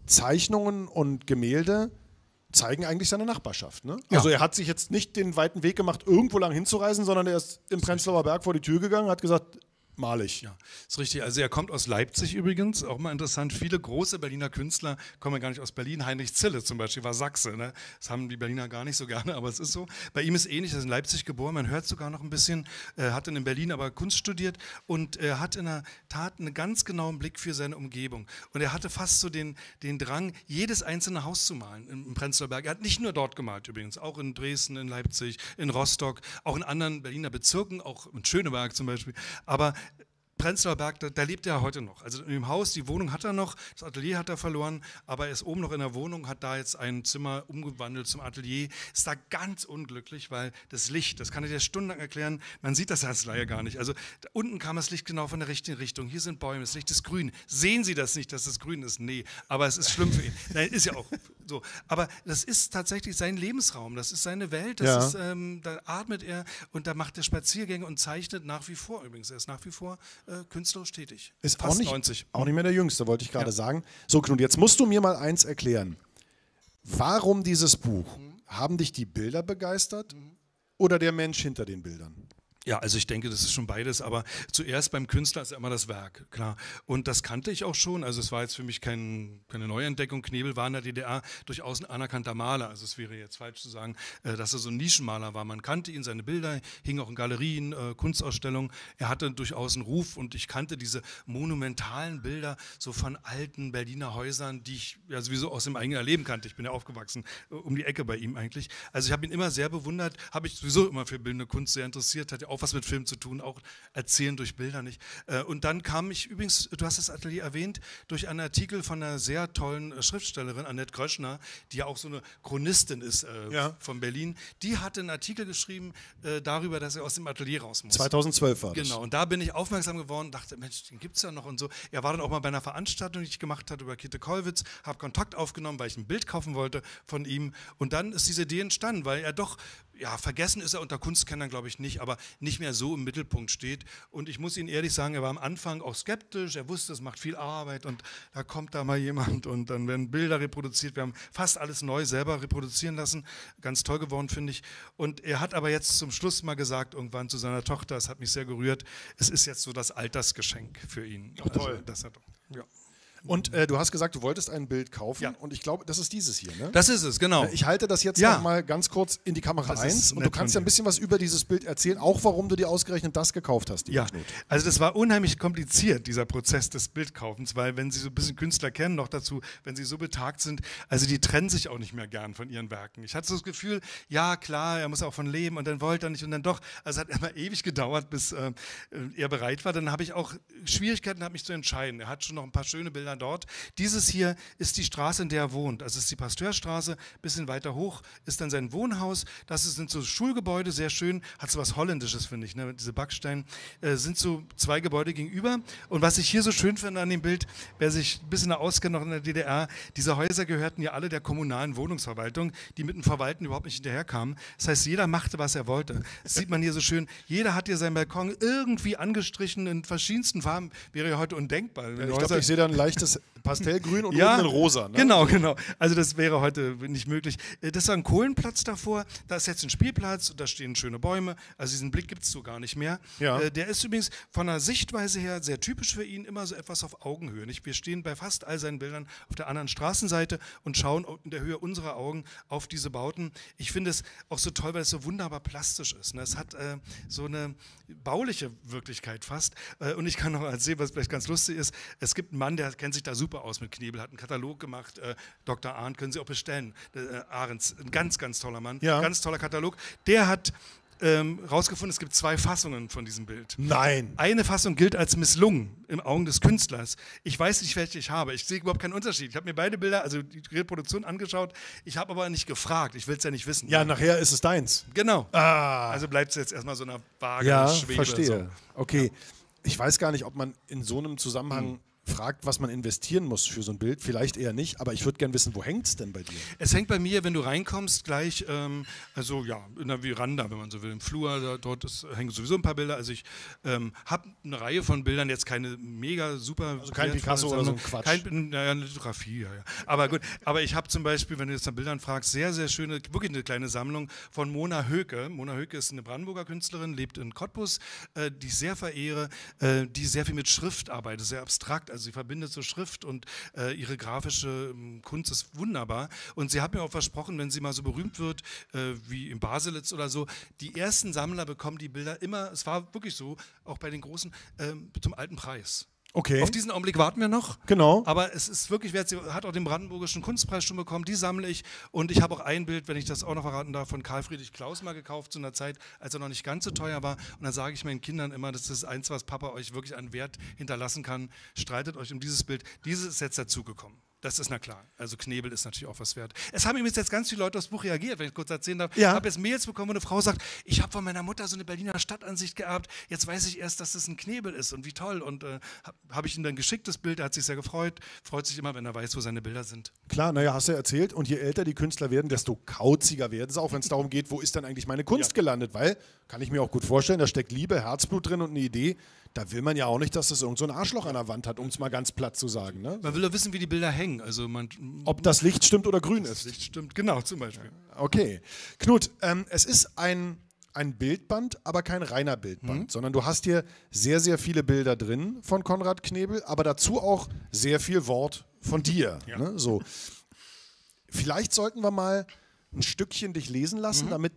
Zeichnungen und Gemälde zeigen eigentlich seine Nachbarschaft. Ne? Ja. Also er hat sich jetzt nicht den weiten Weg gemacht, irgendwo lang hinzureisen, sondern er ist im Prenzlauer Berg vor die Tür gegangen, hat gesagt, Malig, ja. Ist richtig. Also er kommt aus Leipzig übrigens, auch mal interessant. Viele große Berliner Künstler kommen ja gar nicht aus Berlin. Heinrich Zille zum Beispiel war Sachse. Ne? Das haben die Berliner gar nicht so gerne, aber es ist so. Bei ihm ist ähnlich, er ist in Leipzig geboren, man hört sogar noch ein bisschen, äh, hat in Berlin aber Kunst studiert und äh, hat in der Tat einen ganz genauen Blick für seine Umgebung. Und er hatte fast so den, den Drang, jedes einzelne Haus zu malen im Prenzlauer Berg. Er hat nicht nur dort gemalt übrigens, auch in Dresden, in Leipzig, in Rostock, auch in anderen Berliner Bezirken, auch in Schöneberg zum Beispiel. Aber Prenzlauer Berg, da, da lebt er heute noch. Also im Haus, die Wohnung hat er noch, das Atelier hat er verloren, aber er ist oben noch in der Wohnung, hat da jetzt ein Zimmer umgewandelt zum Atelier, ist da ganz unglücklich, weil das Licht, das kann ich dir stundenlang erklären, man sieht das als Laie gar nicht. Also da unten kam das Licht genau von der richtigen Richtung, hier sind Bäume, das Licht ist grün. Sehen Sie das nicht, dass es grün ist? Nee, aber es ist schlimm für ihn. Nein, ist ja auch so. Aber das ist tatsächlich sein Lebensraum, das ist seine Welt, das ja. ist, ähm, da atmet er und da macht er Spaziergänge und zeichnet nach wie vor übrigens, er ist nach wie vor künstlerisch tätig. Ist fast auch nicht, neunzig. Auch nicht mehr der Jüngste, wollte ich gerade ja. sagen. So, Knut, jetzt musst du mir mal eins erklären. Warum dieses Buch? Mhm. Haben dich die Bilder begeistert mhm. oder der Mensch hinter den Bildern? Ja, also ich denke, das ist schon beides, aber zuerst beim Künstler ist ja immer das Werk, klar. Und das kannte ich auch schon, also es war jetzt für mich kein, keine Neuentdeckung. Knebel war in der D D R durchaus ein anerkannter Maler, also es wäre jetzt falsch zu sagen, dass er so ein Nischenmaler war. Man kannte ihn, seine Bilder hingen auch in Galerien, Kunstausstellungen. Er hatte durchaus einen Ruf und ich kannte diese monumentalen Bilder so von alten Berliner Häusern, die ich ja sowieso aus dem eigenen Erleben kannte. Ich bin ja aufgewachsen, um die Ecke bei ihm eigentlich. Also ich habe ihn immer sehr bewundert, habe ich sowieso immer für bildende Kunst sehr interessiert, hat ja auch was mit Film zu tun, auch erzählen durch Bilder nicht. Und dann kam ich übrigens, du hast das Atelier erwähnt, durch einen Artikel von einer sehr tollen Schriftstellerin, Annette Kröschner, die ja auch so eine Chronistin ist äh, ja. von Berlin. Die hatte einen Artikel geschrieben äh, darüber, dass er aus dem Atelier raus muss. zweitausendzwölf war das. Genau, und da bin ich aufmerksam geworden, dachte, Mensch, den gibt es ja noch und so. Er war dann auch mal bei einer Veranstaltung, die ich gemacht hatte über Käthe Kollwitz, habe Kontakt aufgenommen, weil ich ein Bild kaufen wollte von ihm. Und dann ist diese Idee entstanden, weil er doch, ja, vergessen ist er unter Kunstkennern, glaube ich, nicht, aber nicht mehr so im Mittelpunkt steht. Und ich muss Ihnen ehrlich sagen, er war am Anfang auch skeptisch, er wusste, es macht viel Arbeit und da kommt da mal jemand und dann werden Bilder reproduziert. Wir haben fast alles neu selber reproduzieren lassen, ganz toll geworden, finde ich. Und er hat aber jetzt zum Schluss mal gesagt, irgendwann zu seiner Tochter, das hat mich sehr gerührt, es ist jetzt so das Altersgeschenk für ihn. Oh, toll. Also, das hat, ja. Und äh, du hast gesagt, du wolltest ein Bild kaufen ja. und ich glaube, das ist dieses hier, ne? Das ist es, genau. Ich halte das jetzt ja. noch mal ganz kurz in die Kamera eins und du kannst ja ein bisschen was über dieses Bild erzählen, auch warum du dir ausgerechnet das gekauft hast. Ja, Knut. Also das war unheimlich kompliziert, dieser Prozess des Bildkaufens, weil wenn Sie so ein bisschen Künstler kennen, noch dazu, wenn Sie so betagt sind, also die trennen sich auch nicht mehr gern von ihren Werken. Ich hatte so das Gefühl, ja klar, er muss auch von leben und dann wollte er nicht und dann doch. Also es hat immer ewig gedauert, bis äh, er bereit war. Dann habe ich auch Schwierigkeiten, habe mich zu entscheiden. Er hat schon noch ein paar schöne Bilder dort. Dieses hier ist die Straße, in der er wohnt. Das ist die Pasteurstraße, ein bisschen weiter hoch ist dann sein Wohnhaus. Das sind so Schulgebäude, sehr schön. Hat so was Holländisches, finde ich, ne? Diese Backsteine. Äh, sind so zwei Gebäude gegenüber. Und was ich hier so schön finde an dem Bild, wer sich ein bisschen auskennt noch in der D D R, diese Häuser gehörten ja alle der kommunalen Wohnungsverwaltung, die mit dem Verwalten überhaupt nicht hinterherkamen. Das heißt, jeder machte, was er wollte. Das sieht man hier so schön. Jeder hat hier seinen Balkon irgendwie angestrichen in verschiedensten Farben. Wäre ja heute undenkbar. Ja, ich glaube, ich sehe da ein leichtes Pastellgrün und ja, oben in Rosa. Ne? Genau, genau. Also das wäre heute nicht möglich. Das war ein Kohlenplatz davor, da ist jetzt ein Spielplatz, da stehen schöne Bäume, also diesen Blick gibt es so gar nicht mehr. Ja. Der ist übrigens von der Sichtweise her sehr typisch für ihn, immer so etwas auf Augenhöhe. Nicht? Wir stehen bei fast all seinen Bildern auf der anderen Straßenseite und schauen in der Höhe unserer Augen auf diese Bauten. Ich finde es auch so toll, weil es so wunderbar plastisch ist. Ne? Es hat äh, so eine bauliche Wirklichkeit fast. Und ich kann noch erzählen, was vielleicht ganz lustig ist, es gibt einen Mann, der kennt sich da super aus mit Knebel, hat einen Katalog gemacht, äh, Doktor Arndt, können Sie auch bestellen, äh, Ahrens, ein ganz, ganz toller Mann, ja. ganz toller Katalog, der hat ähm, rausgefunden, es gibt zwei Fassungen von diesem Bild. Nein! Eine Fassung gilt als misslungen, im Augen des Künstlers. Ich weiß nicht, welche ich habe, ich sehe überhaupt keinen Unterschied. Ich habe mir beide Bilder, also die Reproduktion angeschaut, ich habe aber nicht gefragt, ich will es ja nicht wissen. Ja, nachher ist es deins. Genau. Ah. Also bleibt es jetzt erstmal so einer Waage, ja, Schwebe. Verstehe. So. Okay. Ja. Ich weiß gar nicht, ob man in so einem Zusammenhang hm. fragt, was man investieren muss für so ein Bild, vielleicht eher nicht, aber ich würde gerne wissen, wo hängt es denn bei dir? Es hängt bei mir, wenn du reinkommst, gleich, ähm, also ja, in der Veranda, wenn man so will, im Flur, da, dort ist, hängen sowieso ein paar Bilder, also ich ähm, habe eine Reihe von Bildern, jetzt keine mega super... Also kein Picasso Sammlung, oder so ein Quatsch? Kein, naja, Lithografie, ja, ja. Aber gut, aber ich habe zum Beispiel, wenn du jetzt nach Bildern fragst, sehr, sehr schöne, wirklich eine kleine Sammlung von Mona Höcke. Mona Höcke ist eine Brandenburger Künstlerin, lebt in Cottbus, äh, die ich sehr verehre, äh, die sehr viel mit Schrift arbeitet, sehr abstrakt, also sie verbindet so Schrift und äh, ihre grafische äh, Kunst ist wunderbar und sie hat mir auch versprochen, wenn sie mal so berühmt wird, äh, wie in Baselitz oder so, die ersten Sammler bekommen die Bilder immer, es war wirklich so, auch bei den Großen, äh, zum alten Preis. Okay. Auf diesen Augenblick warten wir noch. Genau. Aber es ist wirklich wert. Sie hat auch den Brandenburgischen Kunstpreis schon bekommen. Die sammle ich. Und ich habe auch ein Bild, wenn ich das auch noch verraten darf, von Karl Friedrich Claus mal gekauft, zu einer Zeit, als er noch nicht ganz so teuer war. Und dann sage ich meinen Kindern immer, das ist eins, was Papa euch wirklich an Wert hinterlassen kann. Streitet euch um dieses Bild. Dieses ist jetzt dazugekommen. Das ist na klar. Also Knebel ist natürlich auch was wert. Es haben übrigens jetzt ganz viele Leute aufs Buch reagiert, wenn ich kurz erzählen darf. Ja. Ich habe jetzt Mails bekommen, wo eine Frau sagt, ich habe von meiner Mutter so eine Berliner Stadtansicht geerbt, jetzt weiß ich erst, dass das ein Knebel ist und wie toll. Und äh, habe ich ihm dann geschickt, das Bild, er hat sich sehr gefreut. Freut sich immer, wenn er weiß, wo seine Bilder sind. Klar, naja, hast du ja erzählt. Und je älter die Künstler werden, desto kauziger werden sie, auch wenn es darum geht, wo ist dann eigentlich meine Kunst ja. gelandet. Weil, kann ich mir auch gut vorstellen, da steckt Liebe, Herzblut drin und eine Idee. Da will man ja auch nicht, dass das irgend so ein Arschloch an der Wand hat, um es mal ganz platt zu sagen. Ne? Man will ja wissen, wie die Bilder hängen. Also man ob das Licht stimmt oder grün ist. Das Licht stimmt, genau, zum Beispiel. Okay. Knut, ähm, es ist ein, ein Bildband, aber kein reiner Bildband, mhm. sondern du hast hier sehr, sehr viele Bilder drin von Konrad Knebel, aber dazu auch sehr viel Wort von dir. Ja. Ne? So. Vielleicht sollten wir mal ein Stückchen dich lesen lassen, mhm. damit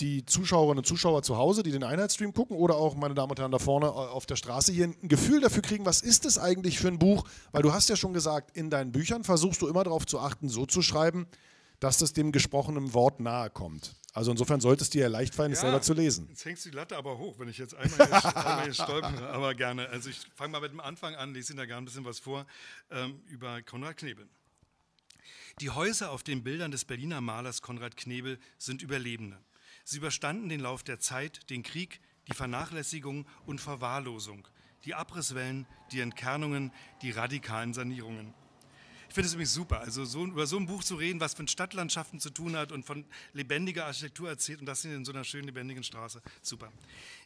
die Zuschauerinnen und Zuschauer zu Hause, die den Einheitsstream gucken oder auch, meine Damen und Herren, da vorne auf der Straße hier ein Gefühl dafür kriegen, was ist es eigentlich für ein Buch? Weil du hast ja schon gesagt, in deinen Büchern versuchst du immer darauf zu achten, so zu schreiben, dass das dem gesprochenen Wort nahe kommt. Also insofern sollte es dir ja leicht fallen, es ja, selber zu lesen. Jetzt hängst du die Latte aber hoch, wenn ich jetzt einmal hier, einmal hier stolpere, aber gerne. Also ich fange mal mit dem Anfang an, lese Ihnen da gerne ein bisschen was vor, ähm, über Konrad Knebel. Die Häuser auf den Bildern des Berliner Malers Konrad Knebel sind Überlebende. Sie überstanden den Lauf der Zeit, den Krieg, die Vernachlässigung und Verwahrlosung, die Abrisswellen, die Entkernungen, die radikalen Sanierungen. Ich finde es übrigens super, also so, über so ein Buch zu reden, was mit Stadtlandschaften zu tun hat und von lebendiger Architektur erzählt und das in so einer schönen, lebendigen Straße. Super.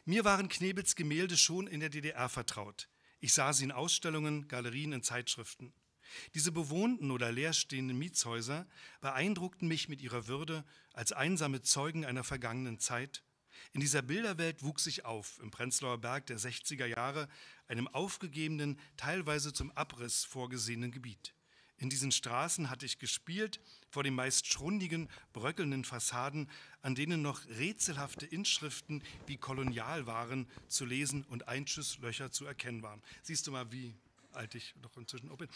Mir waren Knebels Gemälde schon in der D D R vertraut. Ich sah sie in Ausstellungen, Galerien, in Zeitschriften. Diese bewohnten oder leerstehenden Mietshäuser beeindruckten mich mit ihrer Würde als einsame Zeugen einer vergangenen Zeit. In dieser Bilderwelt wuchs ich auf, im Prenzlauer Berg der sechziger Jahre, einem aufgegebenen, teilweise zum Abriss vorgesehenen Gebiet. In diesen Straßen hatte ich gespielt, vor den meist schrundigen, bröckelnden Fassaden, an denen noch rätselhafte Inschriften wie Kolonialwaren zu lesen und Einschusslöcher zu erkennen waren. Siehst du mal, wie alt ich noch inzwischen bin.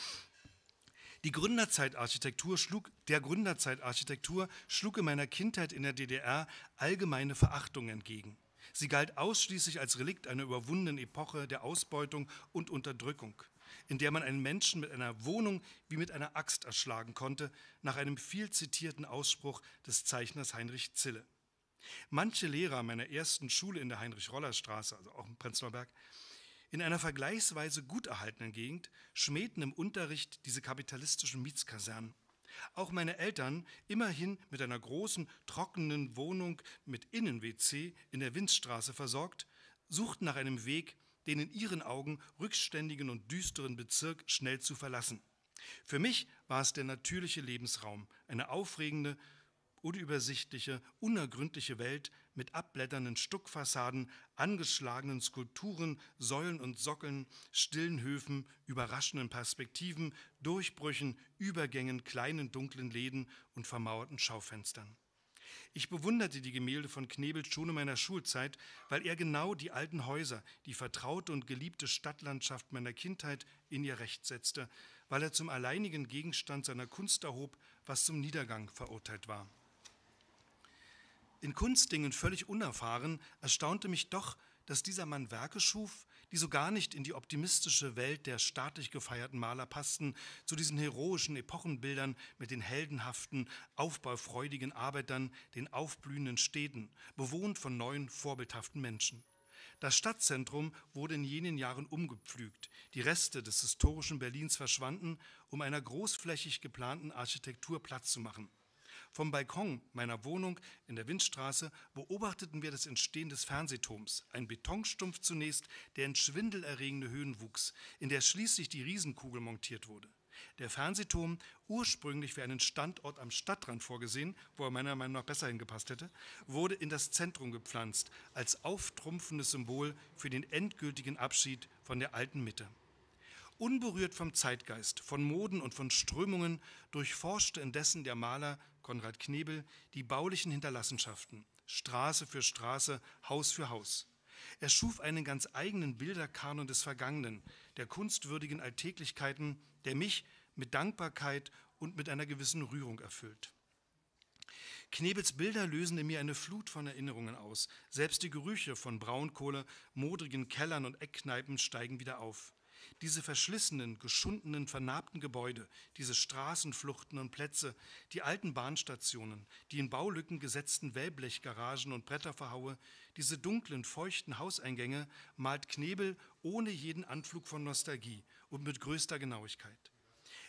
Die Gründerzeitarchitektur schlug, der Gründerzeitarchitektur schlug in meiner Kindheit in der D D R allgemeine Verachtung entgegen. Sie galt ausschließlich als Relikt einer überwundenen Epoche der Ausbeutung und Unterdrückung, in der man einen Menschen mit einer Wohnung wie mit einer Axt erschlagen konnte, nach einem viel zitierten Ausspruch des Zeichners Heinrich Zille. Manche Lehrer meiner ersten Schule in der Heinrich-Roller-Straße, also auch im Prenzlauer Berg, in einer vergleichsweise gut erhaltenen Gegend schmähten im Unterricht diese kapitalistischen Mietskasernen. Auch meine Eltern, immerhin mit einer großen, trockenen Wohnung mit Innen-W C in der Windstraße versorgt, suchten nach einem Weg, den in ihren Augen rückständigen und düsteren Bezirk schnell zu verlassen. Für mich war es der natürliche Lebensraum, eine aufregende, unübersichtliche, unergründliche Welt mit abblätternden Stuckfassaden, angeschlagenen Skulpturen, Säulen und Sockeln, stillen Höfen, überraschenden Perspektiven, Durchbrüchen, Übergängen, kleinen dunklen Läden und vermauerten Schaufenstern. Ich bewunderte die Gemälde von Knebel schon in meiner Schulzeit, weil er genau die alten Häuser, die vertraute und geliebte Stadtlandschaft meiner Kindheit in ihr Recht setzte, weil er zum alleinigen Gegenstand seiner Kunst erhob, was zum Niedergang verurteilt war. In Kunstdingen völlig unerfahren, erstaunte mich doch, dass dieser Mann Werke schuf, die so gar nicht in die optimistische Welt der staatlich gefeierten Maler passten, zu diesen heroischen Epochenbildern mit den heldenhaften, aufbaufreudigen Arbeitern, den aufblühenden Städten, bewohnt von neuen, vorbildhaften Menschen. Das Stadtzentrum wurde in jenen Jahren umgepflügt. Die Reste des historischen Berlins verschwanden, um einer großflächig geplanten Architektur Platz zu machen. Vom Balkon meiner Wohnung in der Windstraße beobachteten wir das Entstehen des Fernsehturms, ein Betonstumpf zunächst, der in schwindelerregende Höhen wuchs, in der schließlich die Riesenkugel montiert wurde. Der Fernsehturm, ursprünglich für einen Standort am Stadtrand vorgesehen, wo er meiner Meinung nach besser hingepasst hätte, wurde in das Zentrum gepflanzt, als auftrumpfendes Symbol für den endgültigen Abschied von der alten Mitte. Unberührt vom Zeitgeist, von Moden und von Strömungen, durchforschte indessen der Maler Konrad Knebel die baulichen Hinterlassenschaften, Straße für Straße, Haus für Haus. Er schuf einen ganz eigenen Bilderkanon des Vergangenen, der kunstwürdigen Alltäglichkeiten, der mich mit Dankbarkeit und mit einer gewissen Rührung erfüllt. Knebels Bilder lösen in mir eine Flut von Erinnerungen aus. Selbst die Gerüche von Braunkohle, modrigen Kellern und Eckkneipen steigen wieder auf. Diese verschlissenen, geschundenen, vernarbten Gebäude, diese Straßenfluchten und Plätze, die alten Bahnstationen, die in Baulücken gesetzten Wellblechgaragen und Bretterverhaue, diese dunklen, feuchten Hauseingänge malt Knebel ohne jeden Anflug von Nostalgie und mit größter Genauigkeit.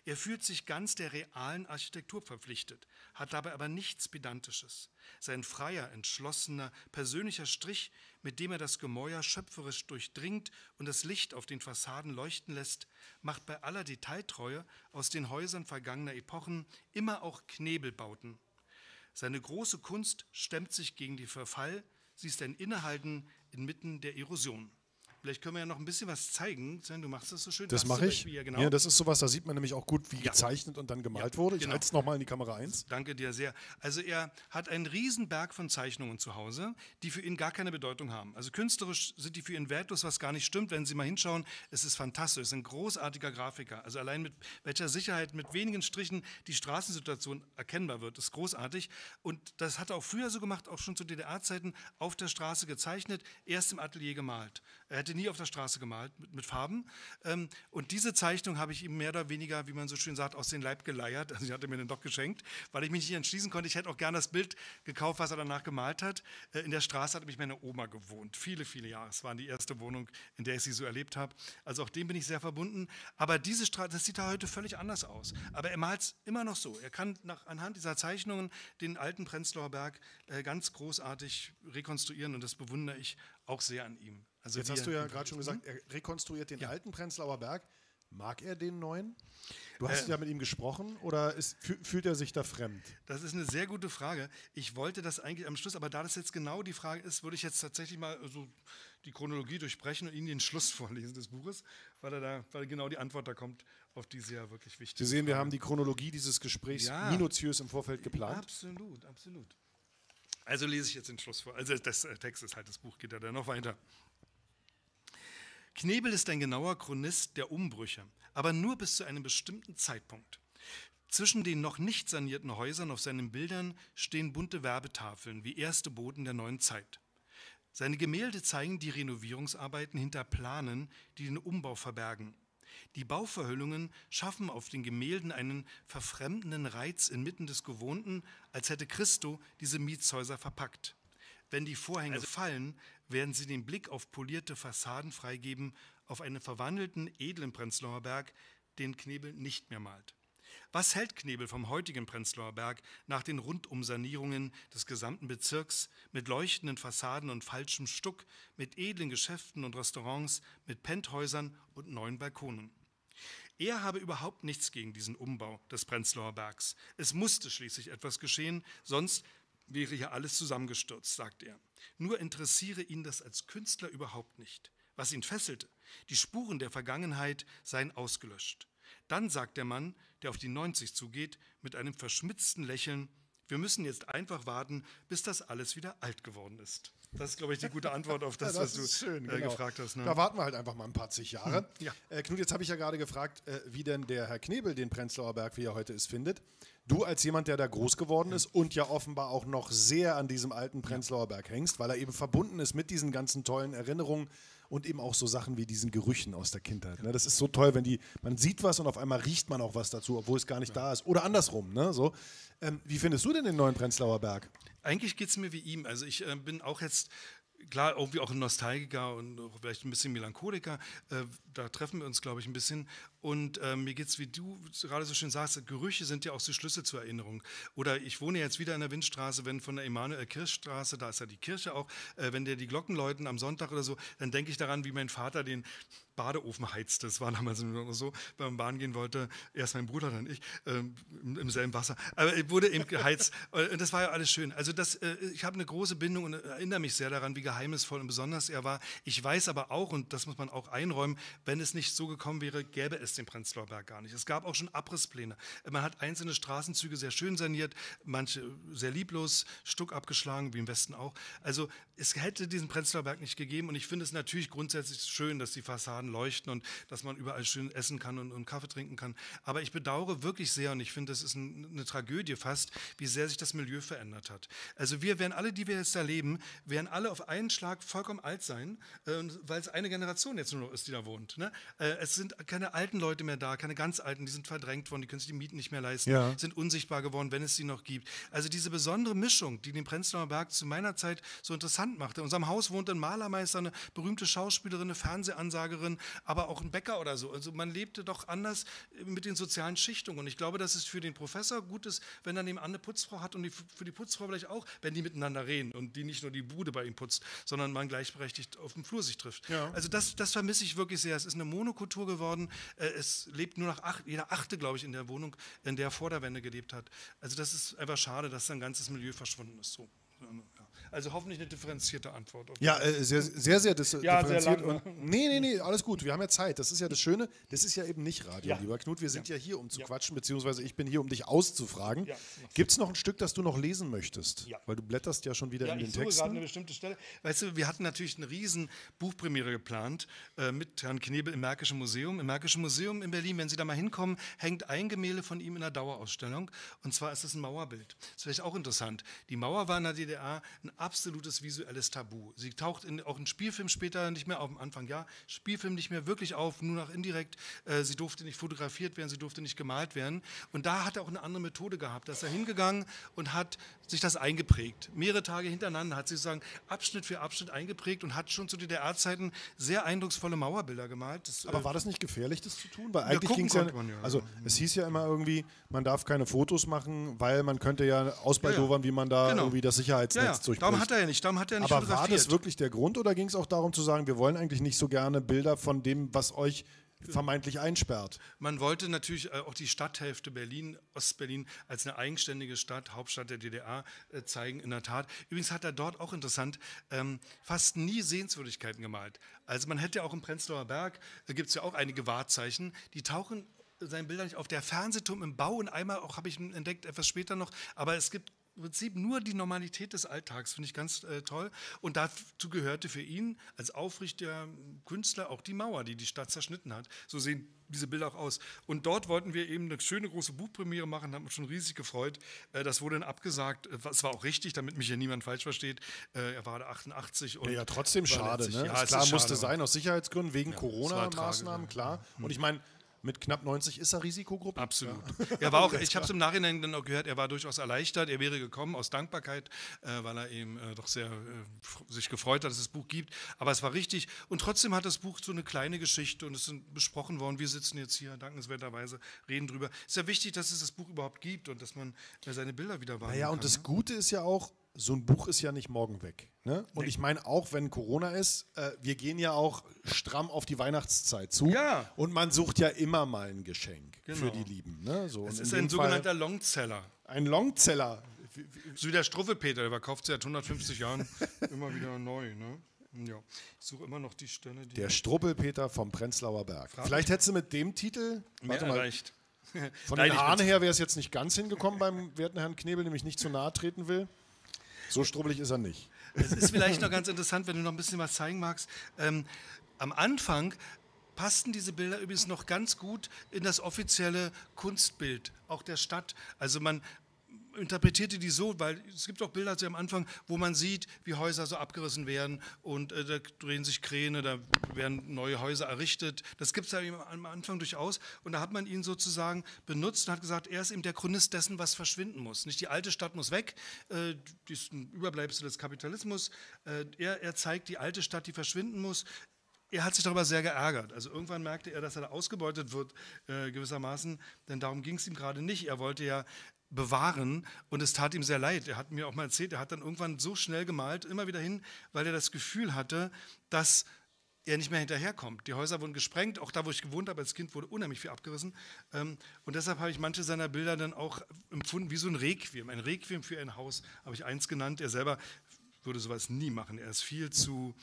Er fühlt sich ganz der realen Architektur verpflichtet, hat dabei aber nichts Pedantisches. Sein freier, entschlossener, persönlicher Strich, mit dem er das Gemäuer schöpferisch durchdringt und das Licht auf den Fassaden leuchten lässt, macht bei aller Detailtreue aus den Häusern vergangener Epochen immer auch Knebelbauten. Seine große Kunst stemmt sich gegen den Verfall, sie ist ein Innehalten inmitten der Erosion. Vielleicht können wir ja noch ein bisschen was zeigen. Du machst das so schön. Das mache ich. Ja, genau. Ja, das ist sowas, da sieht man nämlich auch gut, wie ja. gezeichnet und dann gemalt ja, wurde. Ich genau. halte es nochmal in die Kamera eins. Danke dir sehr. Also er hat einen Riesenberg von Zeichnungen zu Hause, die für ihn gar keine Bedeutung haben. Also künstlerisch sind die für ihn wertlos, was gar nicht stimmt. Wenn Sie mal hinschauen, es ist fantastisch. Es ist ein großartiger Grafiker. Also allein mit welcher Sicherheit, mit wenigen Strichen die Straßensituation erkennbar wird, ist großartig. Und das hat er auch früher so gemacht, auch schon zu D D R-Zeiten, auf der Straße gezeichnet, erst im Atelier gemalt. Er hätte nie auf der Straße gemalt, mit, mit Farben. Ähm, und diese Zeichnung habe ich ihm mehr oder weniger, wie man so schön sagt, aus dem Leib geleiert. Also ich hatte mir den doch geschenkt, weil ich mich nicht entschließen konnte. Ich hätte auch gerne das Bild gekauft, was er danach gemalt hat. Äh, in der Straße hat mich meine Oma gewohnt, viele, viele Jahre. Es war die erste Wohnung, in der ich sie so erlebt habe. Also auch dem bin ich sehr verbunden. Aber diese Straße, das sieht da heute völlig anders aus. Aber er malt es immer noch so. Er kann nach, anhand dieser Zeichnungen den alten Prenzlauer Berg äh, ganz großartig rekonstruieren und das bewundere ich auch sehr an ihm. Also jetzt hast du ja gerade schon gesagt, er rekonstruiert den ja. alten Prenzlauer Berg. Mag er den neuen? Du hast äh, ja mit ihm gesprochen oder ist, fühlt er sich da fremd? Das ist eine sehr gute Frage. Ich wollte das eigentlich am Schluss, aber da das jetzt genau die Frage ist, würde ich jetzt tatsächlich mal so die Chronologie durchbrechen und Ihnen den Schluss vorlesen des Buches, weil, er da, weil genau die Antwort da kommt, auf die Sie ja wirklich wichtig sind. Sie sehen, wir haben die Chronologie dieses Gesprächs ja. minutiös im Vorfeld geplant. Absolut, absolut. Also lese ich jetzt den Schluss vor. Also das äh, Text ist halt, das Buch geht ja dann noch weiter. Knebel ist ein genauer Chronist der Umbrüche, aber nur bis zu einem bestimmten Zeitpunkt. Zwischen den noch nicht sanierten Häusern auf seinen Bildern stehen bunte Werbetafeln wie erste Boten der neuen Zeit. Seine Gemälde zeigen die Renovierungsarbeiten hinter Planen, die den Umbau verbergen. Die Bauverhüllungen schaffen auf den Gemälden einen verfremdenden Reiz inmitten des Gewohnten, als hätte Christo diese Mietshäuser verpackt. Wenn die Vorhänge also fallen, werden sie den Blick auf polierte Fassaden freigeben, auf einen verwandelten, edlen Prenzlauer Berg, den Knebel nicht mehr malt. Was hält Knebel vom heutigen Prenzlauer Berg nach den Rundumsanierungen des gesamten Bezirks mit leuchtenden Fassaden und falschem Stuck, mit edlen Geschäften und Restaurants, mit Penthäusern und neuen Balkonen? Er habe überhaupt nichts gegen diesen Umbau des Prenzlauer Bergs. Es musste schließlich etwas geschehen, sonst wäre hier alles zusammengestürzt, sagt er. Nur interessiere ihn das als Künstler überhaupt nicht. Was ihn fesselte, die Spuren der Vergangenheit seien ausgelöscht. Dann sagt der Mann, der auf die neunzig zugeht, mit einem verschmitzten Lächeln, wir müssen jetzt einfach warten, bis das alles wieder alt geworden ist. Das ist, glaube ich, die gute Antwort auf das, ja, das was du schön, äh, genau. gefragt hast. Ne? Da warten wir halt einfach mal ein paar zig Jahre. Hm, ja. äh, Knut, jetzt habe ich ja gerade gefragt, äh, wie denn der Herr Knebel den Prenzlauer Berg, wie er heute ist, findet. Du als jemand, der da groß geworden ist und ja offenbar auch noch sehr an diesem alten Prenzlauer Berg hängst, weil er eben verbunden ist mit diesen ganzen tollen Erinnerungen und eben auch so Sachen wie diesen Gerüchen aus der Kindheit. Ne? Das ist so toll, wenn die, man sieht was und auf einmal riecht man auch was dazu, obwohl es gar nicht ja. da ist. Oder andersrum. Ne? So. Ähm, wie findest du denn den neuen Prenzlauer Berg? Eigentlich geht es mir wie ihm. Also ich äh, bin auch jetzt klar, irgendwie auch ein Nostalgiker und auch vielleicht ein bisschen Melancholiker, äh, da treffen wir uns, glaube ich, ein bisschen. Und äh, mir geht es, wie du gerade so schön sagst, Gerüche sind ja auch so Schlüssel zur Erinnerung. Oder ich wohne jetzt wieder in der Windstraße, wenn von der Emanuel-Kirchstraße, da ist ja die Kirche auch, äh, wenn der die Glocken läuten am Sonntag oder so, dann denke ich daran, wie mein Vater den Badeofen heizte. Das war damals so, wenn man Bahn gehen wollte, erst mein Bruder, dann ich, äh, im selben Wasser. Aber er wurde eben geheizt. Das war ja alles schön. Also das, äh, ich habe eine große Bindung und erinnere mich sehr daran, wie geheimnisvoll und besonders er war. Ich weiß aber auch, und das muss man auch einräumen, wenn es nicht so gekommen wäre, gäbe es den Prenzlauer Berg gar nicht. Es gab auch schon Abrisspläne. Man hat einzelne Straßenzüge sehr schön saniert, manche sehr lieblos, Stuck abgeschlagen, wie im Westen auch. Also es hätte diesen Prenzlauer Berg nicht gegeben, und ich finde es natürlich grundsätzlich schön, dass die Fassaden leuchten und dass man überall schön essen kann und, und Kaffee trinken kann. Aber ich bedauere wirklich sehr, und ich finde, das ist ein, eine Tragödie fast, wie sehr sich das Milieu verändert hat. Also wir wären alle, die wir jetzt da leben, wären alle auf einen Schlag vollkommen alt sein, äh, weil es eine Generation jetzt nur noch ist, die da wohnt. Ne? Äh, es sind keine alten Leute mehr da, keine ganz alten, die sind verdrängt worden, die können sich die Mieten nicht mehr leisten, ja. sind unsichtbar geworden, wenn es sie noch gibt. Also diese besondere Mischung, die den Prenzlauer Berg zu meiner Zeit so interessant machte. In unserem Haus wohnte ein Malermeister, eine berühmte Schauspielerin, eine Fernsehansagerin, aber auch ein Bäcker oder so. Also man lebte doch anders mit den sozialen Schichtungen. Und ich glaube, dass es für den Professor gut ist, wenn er nebenan eine Putzfrau hat und die, für die Putzfrau vielleicht auch, wenn die miteinander reden und die nicht nur die Bude bei ihm putzt, sondern man gleichberechtigt auf dem Flur sich trifft. Ja. Also das, das vermisse ich wirklich sehr. Es ist eine Monokultur geworden. Es lebt nur noch acht, jeder Achte, glaube ich, in der Wohnung, in der er vor der Wende gelebt hat. Also das ist einfach schade, dass ein ganzes Milieu verschwunden ist. So. Also hoffentlich eine differenzierte Antwort. Ja, äh, sehr, sehr, sehr dis ja, differenziert. Sehr und, nee, nee, nee, alles gut, wir haben ja Zeit. Das ist ja das Schöne, das ist ja eben nicht Radio, ja. lieber Knut. Wir sind ja, ja hier, um zu ja. quatschen, beziehungsweise ich bin hier, um dich auszufragen. Ja, gibt es noch ein Stück, das du noch lesen möchtest? Ja. Weil du blätterst ja schon wieder ja, in den Texten. Ja, ich suche gerade eine bestimmte Stelle. Weißt du, wir hatten natürlich eine riesen Buchpremiere geplant äh, mit Herrn Knebel im Märkischen Museum. Im Märkischen Museum in Berlin, wenn Sie da mal hinkommen, hängt ein Gemälde von ihm in einer Dauerausstellung. Und zwar ist es ein Mauerbild. Das ist vielleicht auch interessant. Die Mauer war in der D D R ein absolutes visuelles Tabu. Sie taucht in, auch in Spielfilm später nicht mehr auf, am Anfang ja, Spielfilm nicht mehr wirklich auf, nur noch indirekt. Äh, sie durfte nicht fotografiert werden, sie durfte nicht gemalt werden. Und da hat er auch eine andere Methode gehabt. Da ist er hingegangen und hat sich das eingeprägt. Mehrere Tage hintereinander hat sie sozusagen Abschnitt für Abschnitt eingeprägt und hat schon zu D D R-Zeiten sehr eindrucksvolle Mauerbilder gemalt. Das, Aber äh, war das nicht gefährlich, das zu tun? Weil eigentlich ja, ging's ja, man, ja, also ja. es hieß ja immer irgendwie, man darf keine Fotos machen, weil man könnte ja ausbaldowern, ja, ja. wie man da genau. irgendwie das Sicherheitsnetz ja, ja. durchbricht. Darum hat er ja nicht, darum hat er nicht Aber war das wirklich der Grund, oder ging es auch darum zu sagen, wir wollen eigentlich nicht so gerne Bilder von dem, was euch vermeintlich einsperrt? Man wollte natürlich auch die Stadthälfte Berlin, Ostberlin, als eine eigenständige Stadt, Hauptstadt der D D R, zeigen, in der Tat. Übrigens hat er dort auch interessant ähm, fast nie Sehenswürdigkeiten gemalt. Also man hätte ja auch im Prenzlauer Berg, da gibt es ja auch einige Wahrzeichen, die tauchen seinen Bildern nicht auf. Der Fernsehturm im Bau, und einmal auch, habe ich entdeckt, etwas später noch, aber es gibt im Prinzip nur die Normalität des Alltags, finde ich ganz äh, toll. Und dazu gehörte für ihn als aufrichtiger Künstler auch die Mauer, die die Stadt zerschnitten hat. So sehen diese Bilder auch aus. Und dort wollten wir eben eine schöne große Buchpremiere machen, haben uns schon riesig gefreut. Äh, das wurde dann abgesagt. Es war auch richtig, damit mich hier niemand falsch versteht. Äh, er war da achtundachtzig. Und ja, ja, trotzdem schade. letztlich, ne? Ja, es klar, ist musste schade, sein, aus Sicherheitsgründen, wegen ja, Corona-Maßnahmen, klar. Ja. Und ich meine, mit knapp neunzig ist er Risikogruppe. Absolut. Ja. Er war auch, ich habe es im Nachhinein dann auch gehört, er war durchaus erleichtert, er wäre gekommen aus Dankbarkeit, äh, weil er eben äh, doch sehr äh, sich gefreut hat, dass es das Buch gibt. Aber es war richtig. Und trotzdem hat das Buch so eine kleine Geschichte und es sind besprochen worden. Wir sitzen jetzt hier, dankenswerterweise, reden drüber. Es ist ja wichtig, dass es das Buch überhaupt gibt und dass man äh, seine Bilder wieder wahrnehmen Naja, und kann, das ne? Gute ist ja auch, so ein Buch ist ja nicht morgen weg. Ne? Und nee. ich meine, auch wenn Corona ist, äh, wir gehen ja auch stramm auf die Weihnachtszeit zu. Ja. Und man sucht ja immer mal ein Geschenk genau. für die Lieben. Ne? So, es ist ein sogenannter Fall Longseller. Ein Longseller. So wie der Struffelpeter, der verkauft seit hundertfünfzig Jahren immer wieder neu. Ne? Ja. Ich suche immer noch die Stelle. Die der Struppelpeter vom Prenzlauer Berg. Frage. Vielleicht hättest du mit dem Titel mehr warte mal, erreicht. Von den Haaren her wäre es jetzt nicht ganz hingekommen beim werten Herrn Knebel, dem ich nicht zu nahe treten will. So strubbelig ist er nicht. Es ist vielleicht noch ganz interessant, wenn du noch ein bisschen was zeigen magst. Ähm, am Anfang passten diese Bilder übrigens noch ganz gut in das offizielle Kunstbild, auch der Stadt. Also man interpretierte die so, weil es gibt auch Bilder am Anfang, wo man sieht, wie Häuser so abgerissen werden und äh, da drehen sich Kräne, da werden neue Häuser errichtet. Das gibt es ja am Anfang durchaus und da hat man ihn sozusagen benutzt und hat gesagt, er ist eben der Chronist dessen, was verschwinden muss. Nicht die alte Stadt muss weg, äh, die ist ein Überbleibsel des Kapitalismus. Äh, er, er zeigt die alte Stadt, die verschwinden muss. Er hat sich darüber sehr geärgert. Also irgendwann merkte er, dass er da ausgebeutet wird, äh, gewissermaßen, denn darum ging es ihm gerade nicht. Er wollte ja bewahren und es tat ihm sehr leid. Er hat mir auch mal erzählt, er hat dann irgendwann so schnell gemalt, immer wieder hin, weil er das Gefühl hatte, dass er nicht mehr hinterherkommt. Die Häuser wurden gesprengt, auch da, wo ich gewohnt habe als Kind, wurde unheimlich viel abgerissen. Und deshalb habe ich manche seiner Bilder dann auch empfunden wie so ein Requiem. Ein Requiem für ein Haus, habe ich eins genannt. Er selber würde sowas nie machen. Er ist viel zu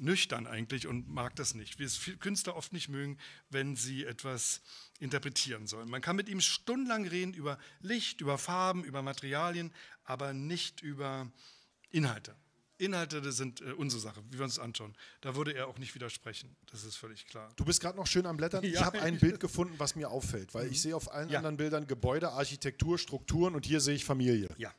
nüchtern eigentlich und mag das nicht. Wie es Künstler oft nicht mögen, wenn sie etwas interpretieren sollen. Man kann mit ihm stundenlang reden über Licht, über Farben, über Materialien, aber nicht über Inhalte. Inhalte sind äh, unsere Sache, wie wir uns anschauen. Da würde er auch nicht widersprechen, das ist völlig klar. Du bist gerade noch schön am Blättern. Ja. Ich habe ein Bild gefunden, was mir auffällt, weil mhm. ich sehe auf allen ja. anderen Bildern Gebäude, Architektur, Strukturen und hier sehe ich Familie. Ja.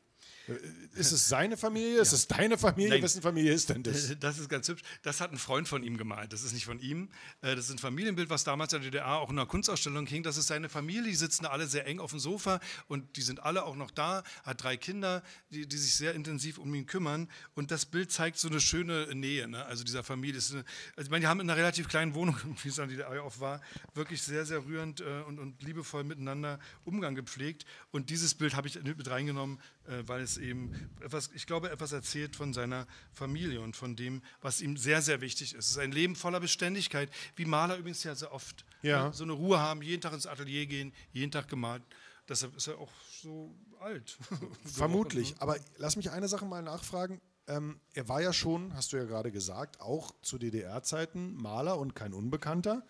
Ist es seine Familie? Ja. Ist es deine Familie? Nein. Wessen Familie ist denn das? Das ist ganz hübsch. Das hat ein Freund von ihm gemalt. Das ist nicht von ihm. Das ist ein Familienbild, was damals in der D D R auch in einer Kunstausstellung hing. Das ist seine Familie. Die sitzen alle sehr eng auf dem Sofa und die sind alle auch noch da. Hat drei Kinder, die, die sich sehr intensiv um ihn kümmern. Und das Bild zeigt so eine schöne Nähe. Ne? Also dieser Familie. Ist eine, also ich meine, die haben in einer relativ kleinen Wohnung, wie es an der D D R oft war, wirklich sehr, sehr rührend und, und liebevoll miteinander Umgang gepflegt. Und dieses Bild habe ich mit reingenommen, weil es eben etwas, ich glaube, etwas erzählt von seiner Familie und von dem, was ihm sehr, sehr wichtig ist. Es ist ein Leben voller Beständigkeit, wie Maler übrigens ja sehr oft. Ja. Ne, so eine Ruhe haben, jeden Tag ins Atelier gehen, jeden Tag gemalt. Deshalb ist er auch so alt. Vermutlich. Aber lass mich eine Sache mal nachfragen. Ähm, er war ja schon, hast du ja gerade gesagt, auch zu D D R-Zeiten Maler und kein Unbekannter.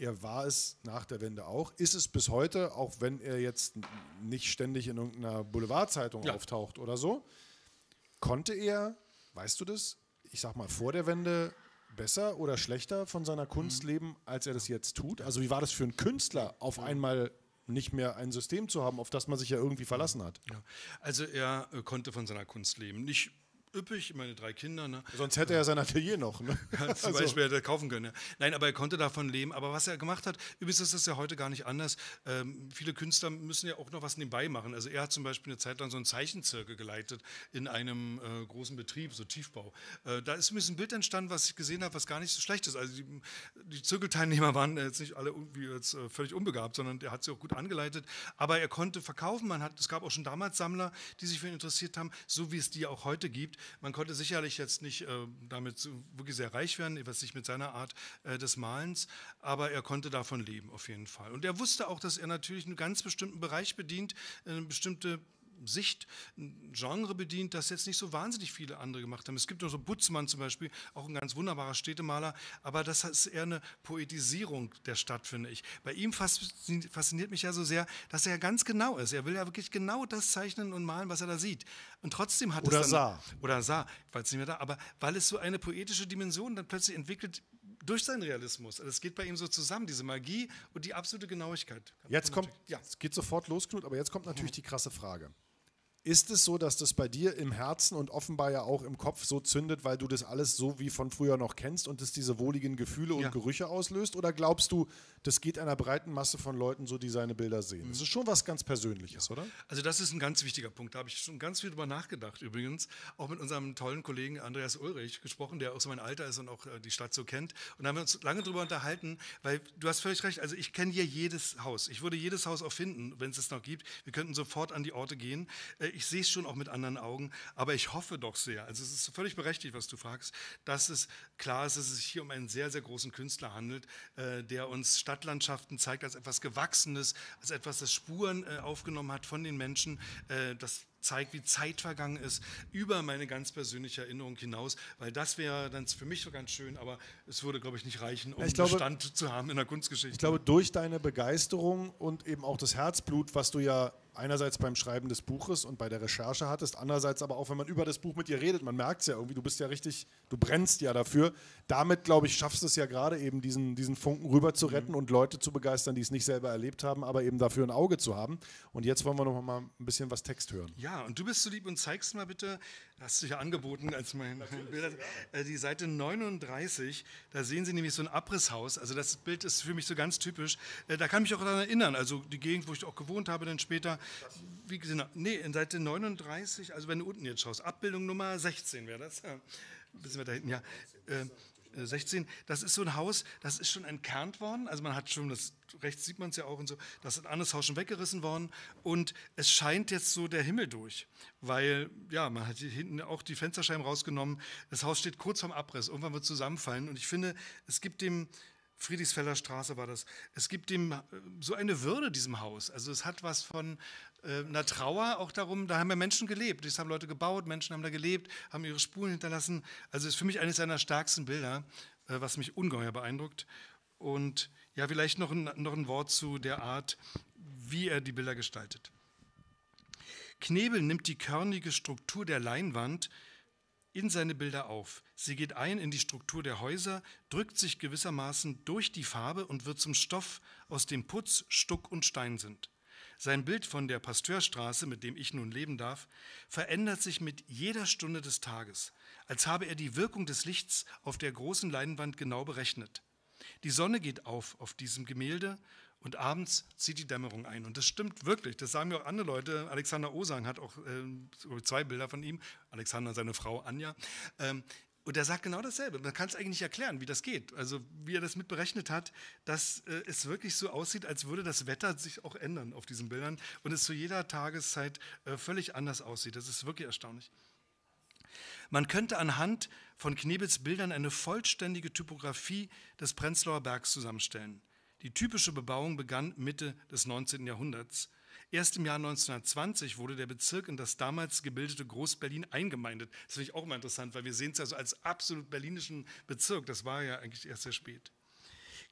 Er war es nach der Wende auch, ist es bis heute, auch wenn er jetzt nicht ständig in irgendeiner Boulevardzeitung ja. auftaucht oder so. Konnte er, weißt du das, ich sag mal vor der Wende besser oder schlechter von seiner Kunst mhm. leben, als er das jetzt tut? Also wie war das für einen Künstler, auf einmal nicht mehr ein System zu haben, auf das man sich ja irgendwie verlassen hat? Ja. Also er äh, konnte von seiner Kunst leben, nicht üppig, meine drei Kinder. Ne? Sonst hätte er sein Atelier noch. Ne? Ja, zum Beispiel hätte er kaufen können. Ja. Nein, aber er konnte davon leben. Aber was er gemacht hat, übrigens ist das ja heute gar nicht anders. Ähm, viele Künstler müssen ja auch noch was nebenbei machen. Also er hat zum Beispiel eine Zeit lang so einen Zeichenzirkel geleitet in einem äh, großen Betrieb, so Tiefbau. Äh, da ist mir ein Bild entstanden, was ich gesehen habe, was gar nicht so schlecht ist. Also die, die Zirkelteilnehmer waren jetzt nicht alle irgendwie jetzt, äh, völlig unbegabt, sondern er hat sie auch gut angeleitet. Aber er konnte verkaufen. Man hat, es gab auch schon damals Sammler, die sich für ihn interessiert haben, so wie es die auch heute gibt. Man konnte sicherlich jetzt nicht äh, damit so wirklich sehr reich werden, was nicht mit seiner Art äh, des Malens, aber er konnte davon leben auf jeden Fall. Und er wusste auch, dass er natürlich einen ganz bestimmten Bereich bedient, eine bestimmte Sicht, ein Genre bedient, das jetzt nicht so wahnsinnig viele andere gemacht haben. Es gibt noch so Butzmann zum Beispiel, auch ein ganz wunderbarer Städtemaler, aber das ist eher eine Poetisierung der Stadt, finde ich. Bei ihm fasziniert mich ja so sehr, dass er ja ganz genau ist. Er will ja wirklich genau das zeichnen und malen, was er da sieht. Und trotzdem hat oder es dann... Sah. Oder sah. Ich weiß nicht mehr da, aber weil es so eine poetische Dimension dann plötzlich entwickelt durch seinen Realismus. Also es geht bei ihm so zusammen, diese Magie und die absolute Genauigkeit. Jetzt kommt, ja. Es geht sofort los, Knut, aber jetzt kommt natürlich die krasse Frage. Ist es so, dass das bei dir im Herzen und offenbar ja auch im Kopf so zündet, weil du das alles so wie von früher noch kennst und es diese wohligen Gefühle und ja. Gerüche auslöst? Oder glaubst du, das geht einer breiten Masse von Leuten so, die seine Bilder sehen? Mhm. Das ist schon was ganz Persönliches, oder? Also das ist ein ganz wichtiger Punkt. Da habe ich schon ganz viel drüber nachgedacht übrigens. Auch mit unserem tollen Kollegen Andreas Ulrich gesprochen, der auch so mein Alter ist und auch die Stadt so kennt. Und da haben wir uns lange drüber unterhalten, weil du hast völlig recht. Also ich kenne hier jedes Haus. Ich würde jedes Haus auch finden, wenn es es noch gibt. Wir könnten sofort an die Orte gehen. Ich sehe es schon auch mit anderen Augen, aber ich hoffe doch sehr, also es ist völlig berechtigt, was du fragst, dass es klar ist, dass es sich hier um einen sehr, sehr großen Künstler handelt, äh, der uns Stadtlandschaften zeigt als etwas Gewachsenes, als etwas, das Spuren äh, aufgenommen hat von den Menschen, äh, das zeigt, wie Zeit vergangen ist, über meine ganz persönliche Erinnerung hinaus, weil das wäre dann für mich so ganz schön, aber es würde, glaube ich, nicht reichen, um Bestand zu haben in der Kunstgeschichte. Ich glaube, durch deine Begeisterung und eben auch das Herzblut, was du ja einerseits beim Schreiben des Buches und bei der Recherche hattest, andererseits aber auch, wenn man über das Buch mit dir redet, man merkt es ja irgendwie, du bist ja richtig, du brennst ja dafür. Damit, glaube ich, schaffst du es ja gerade eben, diesen, diesen Funken rüber zu retten, mhm, und Leute zu begeistern, die es nicht selber erlebt haben, aber eben dafür ein Auge zu haben. Und jetzt wollen wir noch mal ein bisschen was Text hören. Ja, und du bist so lieb und zeigst mal bitte, hast du ja angeboten als mein Bild, ja, die Seite neununddreißig, da sehen Sie nämlich so ein Abrisshaus, also das Bild ist für mich so ganz typisch, da kann ich mich auch daran erinnern, also die Gegend, wo ich auch gewohnt habe, dann später, wie gesagt, nee, in Seite neununddreißig, also wenn du unten jetzt schaust, Abbildung Nummer sechzehn wäre das, wissen wir da hinten, ja, äh, sechzehn, das ist so ein Haus, das ist schon entkernt worden, also man hat schon, das rechts sieht man es ja auch und so, das ist ein anderes Haus schon weggerissen worden und es scheint jetzt so der Himmel durch, weil, ja, man hat hier hinten auch die Fensterscheiben rausgenommen, das Haus steht kurz vorm Abriss, irgendwann wird es zusammenfallen und ich finde, es gibt dem, Friedrichsfelder Straße war das, es gibt dem so eine Würde diesem Haus, also es hat was von äh, einer Trauer auch darum, da haben ja Menschen gelebt, das haben Leute gebaut, Menschen haben da gelebt, haben ihre Spuren hinterlassen, also es ist für mich eines seiner stärksten Bilder, äh, was mich ungeheuer beeindruckt und ja, vielleicht noch ein, noch ein Wort zu der Art, wie er die Bilder gestaltet. Knebel nimmt die körnige Struktur der Leinwand in seine Bilder auf. Sie geht ein in die Struktur der Häuser, drückt sich gewissermaßen durch die Farbe und wird zum Stoff, aus dem Putz, Stuck und Stein sind. Sein Bild von der Pasteurstraße, mit dem ich nun leben darf, verändert sich mit jeder Stunde des Tages, als habe er die Wirkung des Lichts auf der großen Leinwand genau berechnet. Die Sonne geht auf auf diesem Gemälde und abends zieht die Dämmerung ein. Und das stimmt wirklich, das sagen mir auch andere Leute. Alexander Ostern hat auch äh, zwei Bilder von ihm, Alexander und seine Frau Anja. Ähm, und er sagt genau dasselbe. Man kann es eigentlich nicht erklären, wie das geht. Also wie er das mitberechnet hat, dass äh, es wirklich so aussieht, als würde das Wetter sich auch ändern auf diesen Bildern und es zu jeder Tageszeit äh, völlig anders aussieht. Das ist wirklich erstaunlich. Man könnte anhand von Knebels Bildern eine vollständige Typografie des Prenzlauer Bergs zusammenstellen. Die typische Bebauung begann Mitte des neunzehnten Jahrhunderts. Erst im Jahr neunzehnhundertzwanzig wurde der Bezirk in das damals gebildete Groß-Berlin eingemeindet. Das finde ich auch mal interessant, weil wir sehen es ja so als absolut berlinischen Bezirk. Das war ja eigentlich erst sehr spät.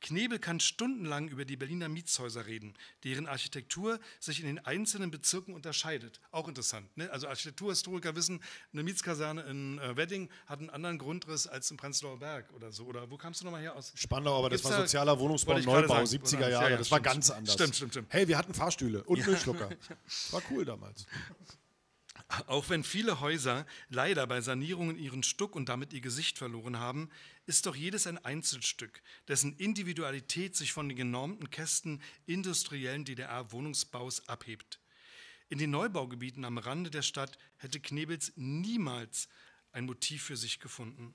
Knebel kann stundenlang über die Berliner Mietshäuser reden, deren Architektur sich in den einzelnen Bezirken unterscheidet. Auch interessant, ne? Also Architekturhistoriker wissen, eine Mietskaserne in äh, Wedding hat einen anderen Grundriss als im Prenzlauer Berg oder so. Oder wo kamst du nochmal her aus? Spandau, aber das Gibt's war sozialer da, Wohnungsbau, Neubau, sagen, siebziger Jahre. Ja, ja, das stimmt, war ganz anders. Stimmt, stimmt, stimmt. Hey, wir hatten Fahrstühle und ja. Müllschlucker. War cool damals. Auch wenn viele Häuser leider bei Sanierungen ihren Stuck und damit ihr Gesicht verloren haben, ist doch jedes ein Einzelstück, dessen Individualität sich von den genormten Kästen industriellen D D R-Wohnungsbaus abhebt. In den Neubaugebieten am Rande der Stadt hätte Knebels niemals ein Motiv für sich gefunden.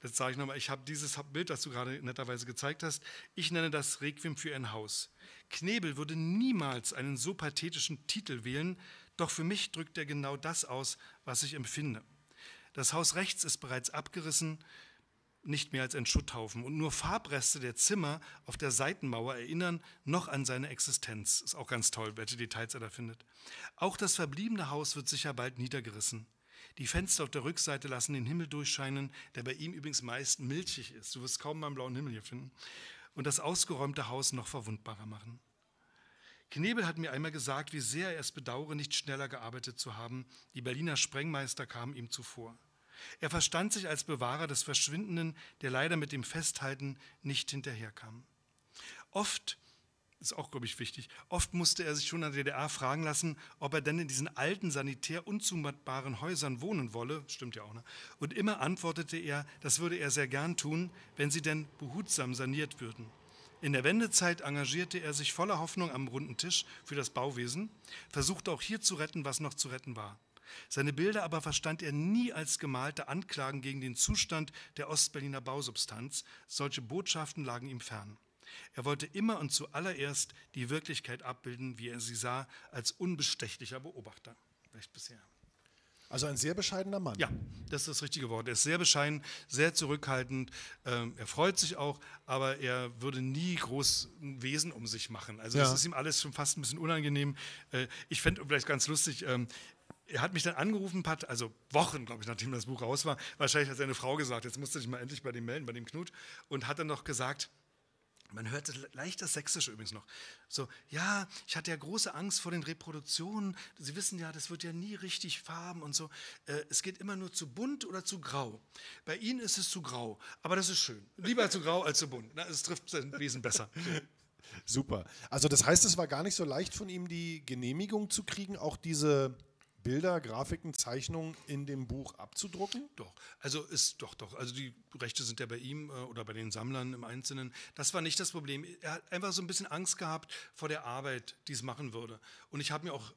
Das sage ich nochmal, ich habe dieses Bild, das du gerade netterweise gezeigt hast, ich nenne das Requiem für ein Haus. Knebel würde niemals einen so pathetischen Titel wählen, doch für mich drückt er genau das aus, was ich empfinde. Das Haus rechts ist bereits abgerissen, nicht mehr als ein Schutthaufen. Und nur Farbreste der Zimmer auf der Seitenmauer erinnern noch an seine Existenz. Ist auch ganz toll, welche Details er da findet. Auch das verbliebene Haus wird sicher bald niedergerissen. Die Fenster auf der Rückseite lassen den Himmel durchscheinen, der bei ihm übrigens meist milchig ist. Du wirst kaum mal einen blauen Himmel hier finden. Und das ausgeräumte Haus noch verwundbarer machen. Knebel hat mir einmal gesagt, wie sehr er es bedauere, nicht schneller gearbeitet zu haben. Die Berliner Sprengmeister kamen ihm zuvor. Er verstand sich als Bewahrer des Verschwindenden, der leider mit dem Festhalten nicht hinterherkam. Oft, ist auch, glaube ich, wichtig, oft musste er sich schon an der D D R fragen lassen, ob er denn in diesen alten, sanitär unzumutbaren Häusern wohnen wolle. Stimmt ja auch, ne? Und immer antwortete er, das würde er sehr gern tun, wenn sie denn behutsam saniert würden. In der Wendezeit engagierte er sich voller Hoffnung am runden Tisch für das Bauwesen, versuchte auch hier zu retten, was noch zu retten war. Seine Bilder aber verstand er nie als gemalte Anklagen gegen den Zustand der Ostberliner Bausubstanz. Solche Botschaften lagen ihm fern. Er wollte immer und zuallererst die Wirklichkeit abbilden, wie er sie sah, als unbestechlicher Beobachter. Vielleicht bisher. Also ein sehr bescheidener Mann. Ja, das ist das richtige Wort. Er ist sehr bescheiden, sehr zurückhaltend. Ähm, er freut sich auch, aber er würde nie groß ein Wesen um sich machen. Also ja, das ist ihm alles schon fast ein bisschen unangenehm. Äh, ich fände vielleicht ganz lustig, ähm, er hat mich dann angerufen, Pat, also Wochen, glaube ich, nachdem das Buch raus war. Wahrscheinlich hat seine Frau gesagt, jetzt musste ich mal endlich bei dem melden, bei dem Knut. Und hat dann noch gesagt, Man hörte leicht das Sächsische übrigens noch. So, ja, ich hatte ja große Angst vor den Reproduktionen. Sie wissen ja, das wird ja nie richtig Farben und so. Äh, es geht immer nur zu bunt oder zu grau. Bei Ihnen ist es zu grau, aber das ist schön. Lieber zu grau als zu bunt. Na, es trifft sein Wesen besser. Super. Also das heißt, es war gar nicht so leicht von ihm, die Genehmigung zu kriegen, auch diese Bilder, Grafiken, Zeichnungen in dem Buch abzudrucken? Doch, also ist doch, doch. Also die Rechte sind ja bei ihm äh, oder bei den Sammlern im Einzelnen. Das war nicht das Problem. Er hat einfach so ein bisschen Angst gehabt vor der Arbeit, die es machen würde. Und ich habe mir auch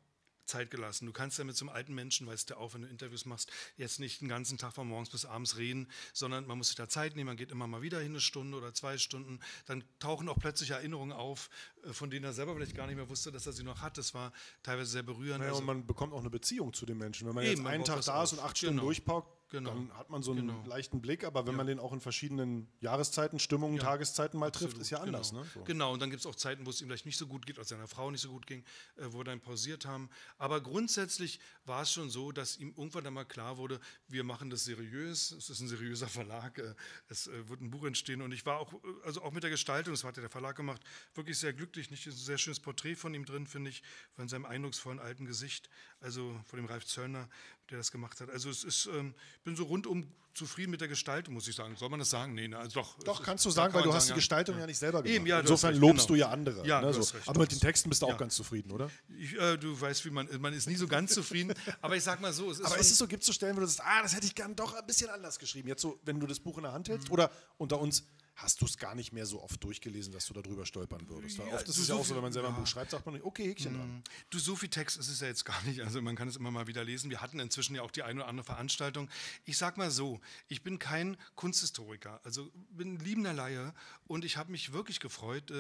Zeit gelassen. Du kannst ja mit so einem alten Menschen, weißt du auch, wenn du Interviews machst, jetzt nicht den ganzen Tag von morgens bis abends reden, sondern man muss sich da Zeit nehmen. Man geht immer mal wieder hin, eine Stunde oder zwei Stunden. Dann tauchen auch plötzlich Erinnerungen auf, von denen er selber vielleicht gar nicht mehr wusste, dass er sie noch hat. Das war teilweise sehr berührend. Naja, also und man bekommt auch eine Beziehung zu den Menschen. Wenn man eben, jetzt einen man Tag da ist und acht Stunden genau. durchpaukt, genau. dann hat man so einen genau. leichten Blick. Aber wenn ja. man den auch in verschiedenen Jahreszeiten, Stimmungen, ja. Tageszeiten mal Absolut. trifft, ist ja anders. Genau, ne? so. genau. Und dann gibt es auch Zeiten, wo es ihm vielleicht nicht so gut geht, als seiner Frau nicht so gut ging, äh, wo wir dann pausiert haben. Aber grundsätzlich war es schon so, dass ihm irgendwann einmal klar wurde, wir machen das seriös, es ist ein seriöser Verlag, äh, es äh, wird ein Buch entstehen. Und ich war auch, also auch mit der Gestaltung, das hat ja der Verlag gemacht, wirklich sehr glücklich. Nicht ein sehr schönes Porträt von ihm drin, finde ich, von seinem eindrucksvollen alten Gesicht, also von dem Ralf Zöllner, der das gemacht hat. Also es ist, ähm, ich bin so rundum zufrieden mit der Gestaltung, muss ich sagen. Soll man das sagen? Nee, ne, also doch. Doch, kannst du sagen, weil du hast sagen, die Gestaltung ja, ja nicht selber gemacht. Eben, ja, Insofern recht, lobst genau. du ja andere. Ja, ne, so. recht, aber mit den Texten bist du ja. auch ganz zufrieden, oder? Ich, äh, du weißt, wie man, man ist nie so ganz zufrieden, aber ich sag mal so. Es ist aber ist es so, gibt es so Stellen, wo du sagst, ah, das hätte ich gern doch ein bisschen anders geschrieben, jetzt so, wenn du das Buch in der Hand hältst, mhm. oder unter uns, hast du es gar nicht mehr so oft durchgelesen, dass du darüber stolpern würdest. Ja, oft ist es ja auch so, wenn man selber ja. ein Buch schreibt, sagt man nicht, okay, Häkchen mhm. dran. Du, so viel Text ist es ja jetzt gar nicht. Also man kann es immer mal wieder lesen. Wir hatten inzwischen ja auch die eine oder andere Veranstaltung. Ich sag mal so, ich bin kein Kunsthistoriker, also bin ein liebender Laie und ich habe mich wirklich gefreut,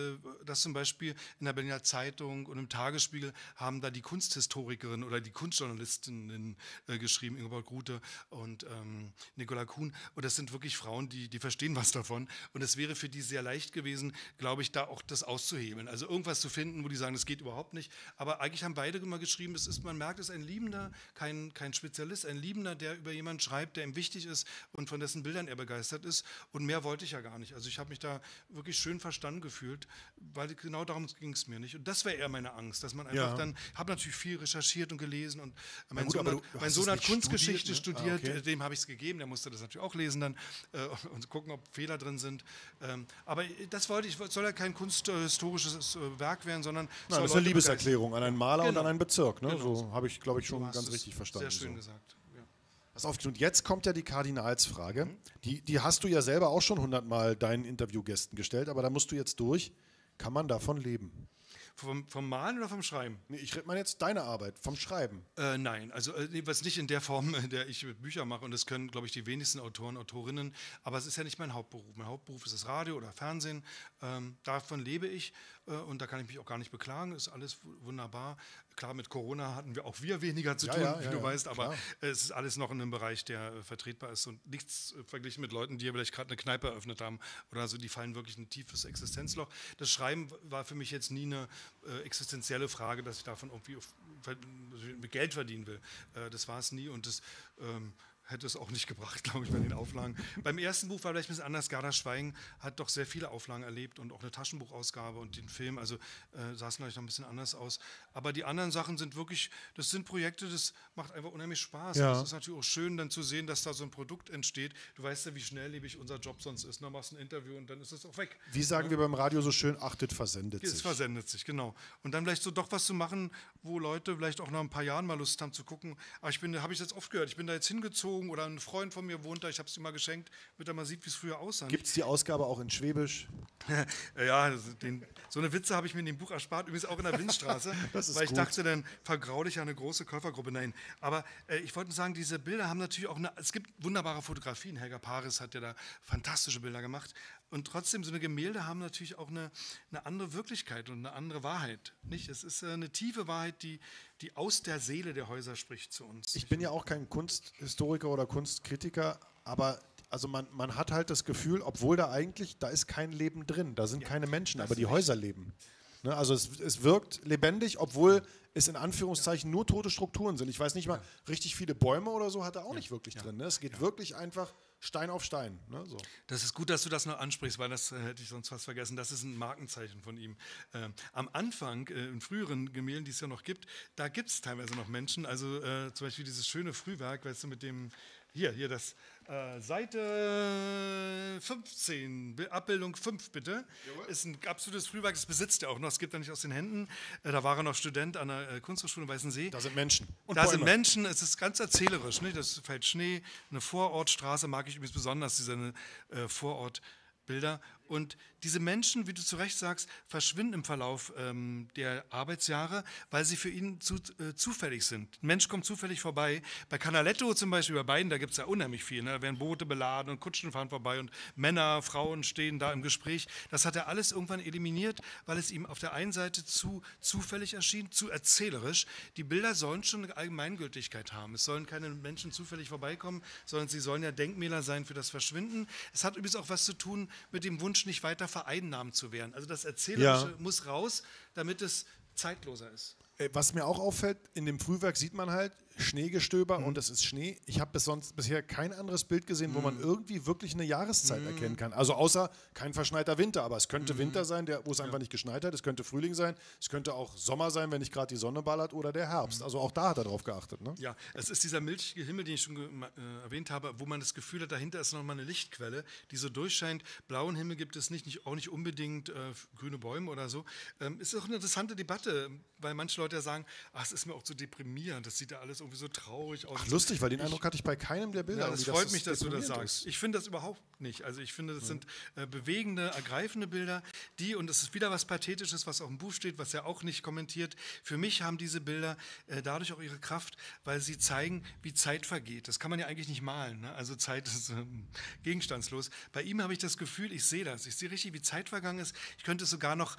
dass zum Beispiel in der Berliner Zeitung und im Tagesspiegel haben da die Kunsthistorikerin oder die Kunstjournalistinnen geschrieben, Ingeborg Grute und ähm, Nicola Kuhn. Und das sind wirklich Frauen, die, die verstehen was davon. Und es wäre für die sehr leicht gewesen, glaube ich, da auch das auszuhebeln. Also irgendwas zu finden, wo die sagen, das geht überhaupt nicht. Aber eigentlich haben beide immer geschrieben, es ist, man merkt, es ist ein Liebender, kein, kein Spezialist, ein Liebender, der über jemanden schreibt, der ihm wichtig ist und von dessen Bildern er begeistert ist. Und mehr wollte ich ja gar nicht. Also ich habe mich da wirklich schön verstanden gefühlt, weil genau darum ging es mir nicht. Und das wäre eher meine Angst, dass man einfach ja. dann, habe natürlich viel recherchiert und gelesen und mein gut, Sohn hat, du, mein Sohn hat Kunstgeschichte studiert, ne? studiert ah, okay. dem habe ich es gegeben, der musste das natürlich auch lesen dann äh, und gucken, ob Fehler drin sind. Ähm, aber das wollte ich, soll ja kein kunsthistorisches äh, Werk werden, sondern... Nein, das ist eine Liebeserklärung an einen Maler genau. und an einen Bezirk. Ne? Genau. So habe ich, glaube ich, schon ganz richtig verstanden. Sehr schön so. gesagt. Ja. Pass auf, und jetzt kommt ja die Kardinalsfrage. Mhm. Die, die hast du ja selber auch schon hundertmal deinen Interviewgästen gestellt, aber da musst du jetzt durch. Kann man davon leben? Vom, vom Malen oder vom Schreiben? Nee, ich meine jetzt deine Arbeit, vom Schreiben. Äh, nein, also äh, was nicht in der Form, in der ich Bücher mache, und das können, glaube ich, die wenigsten Autoren, Autorinnen, aber es ist ja nicht mein Hauptberuf. Mein Hauptberuf ist das Radio oder Fernsehen, ähm, davon lebe ich äh, und da kann ich mich auch gar nicht beklagen, ist alles wunderbar. Klar, mit Corona hatten wir auch wir weniger zu ja, tun, ja, wie ja, du ja, weißt, aber klar. es ist alles noch in einem Bereich, der äh, vertretbar ist und nichts äh, verglichen mit Leuten, die ja vielleicht gerade eine Kneipe eröffnet haben oder so, die fallen wirklich in ein tiefes Existenzloch. Das Schreiben war für mich jetzt nie eine äh, existenzielle Frage, dass ich davon irgendwie auf, mit Geld verdienen will. Äh, das war es nie und das... Ähm, hätte es auch nicht gebracht, glaube ich, bei den Auflagen. Beim ersten Buch war vielleicht ein bisschen anders. Gerda Schweigen hat doch sehr viele Auflagen erlebt und auch eine Taschenbuchausgabe und den Film, also äh, sah es vielleicht noch ein bisschen anders aus. Aber die anderen Sachen sind wirklich, das sind Projekte, das macht einfach unheimlich Spaß. Ja. Das ist natürlich auch schön, dann zu sehen, dass da so ein Produkt entsteht. Du weißt ja, wie schnelllebig unser Job sonst ist. Dann machst du ein Interview und dann ist es auch weg. Wie sagen ja. wir beim Radio so schön, achtet, versendet es sich. Es versendet sich, genau. Und dann vielleicht so doch was zu machen, wo Leute vielleicht auch nach ein paar Jahren mal Lust haben zu gucken. Aber ich bin, habe ich jetzt oft gehört, ich bin da jetzt hingezogen, oder ein Freund von mir wohnt da, ich habe es ihm mal geschenkt, damit er mal sieht, wie es früher aussah. Gibt es die Ausgabe auch in Schwäbisch? ja, den, so eine Witze habe ich mir in dem Buch erspart, übrigens auch in der Windstraße, weil gut. ich dachte, dann vergraule ich eine große Käufergruppe. Nein, aber äh, ich wollte sagen, diese Bilder haben natürlich auch, eine, es gibt wunderbare Fotografien, Helga Paris hat ja da fantastische Bilder gemacht und trotzdem, so eine Gemälde haben natürlich auch eine, eine andere Wirklichkeit und eine andere Wahrheit, nicht? Es ist äh, eine tiefe Wahrheit, die, die aus der Seele der Häuser spricht zu uns. Ich bin ja auch kein Kunsthistoriker oder Kunstkritiker, aber also man, man hat halt das Gefühl, obwohl da eigentlich, da ist kein Leben drin, da sind ja, keine Menschen, aber die nicht. Häuser leben. Ne, also es, es wirkt lebendig, obwohl es in Anführungszeichen ja. nur tote Strukturen sind. Ich weiß nicht mal, ja. richtig viele Bäume oder so hat er auch ja. nicht wirklich ja. drin. Ne? Es geht ja. wirklich einfach Stein auf Stein. Ne, so. Das ist gut, dass du das noch ansprichst, weil das äh, hätte ich sonst fast vergessen. Das ist ein Markenzeichen von ihm. Ähm, am Anfang, äh, in früheren Gemälden, die es ja noch gibt, da gibt es teilweise noch Menschen. Also äh, zum Beispiel dieses schöne Frühwerk, weißt du, mit dem, hier, hier das, äh, Seite fünfzehn, Abbildung fünf bitte, Jawohl. Ist ein absolutes Frühwerk, das besitzt er auch noch, es gibt er nicht aus den Händen. Äh, da war er noch Student an der äh, Kunsthochschule in Weißensee. Da sind Menschen. Und da Bäume. sind Menschen, es ist ganz erzählerisch, ne? Das fällt Schnee, eine Vorortstraße, mag ich übrigens besonders, diese äh, Vorortbilder. Und diese Menschen, wie du zu Recht sagst, verschwinden im Verlauf ähm, der Arbeitsjahre, weil sie für ihn zu, äh, zufällig sind. Ein Mensch kommt zufällig vorbei. Bei Canaletto zum Beispiel, bei beiden, da gibt es ja unheimlich viel. Ne? Da werden Boote beladen und Kutschen fahren vorbei und Männer, Frauen stehen da im Gespräch. Das hat er alles irgendwann eliminiert, weil es ihm auf der einen Seite zu zufällig erschien, zu erzählerisch. Die Bilder sollen schon eine Allgemeingültigkeit haben. Es sollen keine Menschen zufällig vorbeikommen, sondern sie sollen ja Denkmäler sein für das Verschwinden. Es hat übrigens auch was zu tun mit dem Wunsch, nicht weiter vereinnahmt zu werden. Also das Erzählerische ja. muss raus, damit es zeitloser ist. Was mir auch auffällt, in dem Frühwerk sieht man halt Schneegestöber mhm. und es ist Schnee. Ich habe bis sonst bisher kein anderes Bild gesehen, mhm. wo man irgendwie wirklich eine Jahreszeit mhm. erkennen kann. Also außer kein verschneiter Winter, aber es könnte mhm. Winter sein, der, wo es ja. einfach nicht geschneit hat. Es könnte Frühling sein, es könnte auch Sommer sein, wenn nicht gerade die Sonne ballert, oder der Herbst. Mhm. Also auch da hat er drauf geachtet. Ne? Ja, es ist dieser milchige Himmel, den ich schon äh, erwähnt habe, wo man das Gefühl hat, dahinter ist nochmal eine Lichtquelle, die so durchscheint. Blauen Himmel gibt es nicht, nicht auch nicht unbedingt äh, grüne Bäume oder so. Ähm, ist auch eine interessante Debatte, weil manche Leute der sagen, ach, es ist mir auch zu deprimierend, das sieht ja alles irgendwie so traurig aus. Ach, lustig, weil den Eindruck hatte ich bei keinem der Bilder. Ja, das freut mich, dass du das sagst. Ich finde das überhaupt nicht. Also ich finde, das sind äh, bewegende, ergreifende Bilder, die, und das ist wieder was Pathetisches, was auch im Buch steht, was er auch nicht kommentiert, für mich haben diese Bilder äh, dadurch auch ihre Kraft, weil sie zeigen, wie Zeit vergeht. Das kann man ja eigentlich nicht malen, ne? Also Zeit ist äh, gegenstandslos. Bei ihm habe ich das Gefühl, ich sehe das, ich sehe richtig, wie Zeit vergangen ist. Ich könnte es sogar noch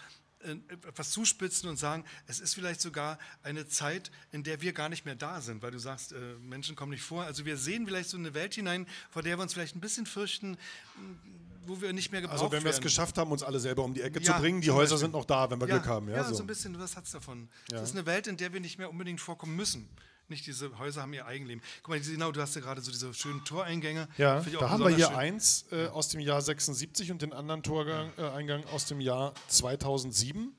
etwas zuspitzen und sagen, es ist vielleicht sogar eine Zeit, in der wir gar nicht mehr da sind, weil du sagst, äh, Menschen kommen nicht vor. Also wir sehen vielleicht so eine Welt hinein, vor der wir uns vielleicht ein bisschen fürchten, wo wir nicht mehr gebraucht werden. Also wenn wir es geschafft haben, uns alle selber um die Ecke ja, zu bringen, die Häuser sind noch da, wenn wir ja, Glück haben. Ja, ja so. so ein bisschen, was hat's davon? Ja. Das ist eine Welt, in der wir nicht mehr unbedingt vorkommen müssen. Nicht diese Häuser haben ihr Eigenleben. Guck mal, genau, du hast ja gerade so diese schönen Toreingänge. Ja, da haben wir hier schön. eins äh, aus dem Jahr sechsundsiebzig und den anderen Toreingang äh, aus dem Jahr zweitausendsieben.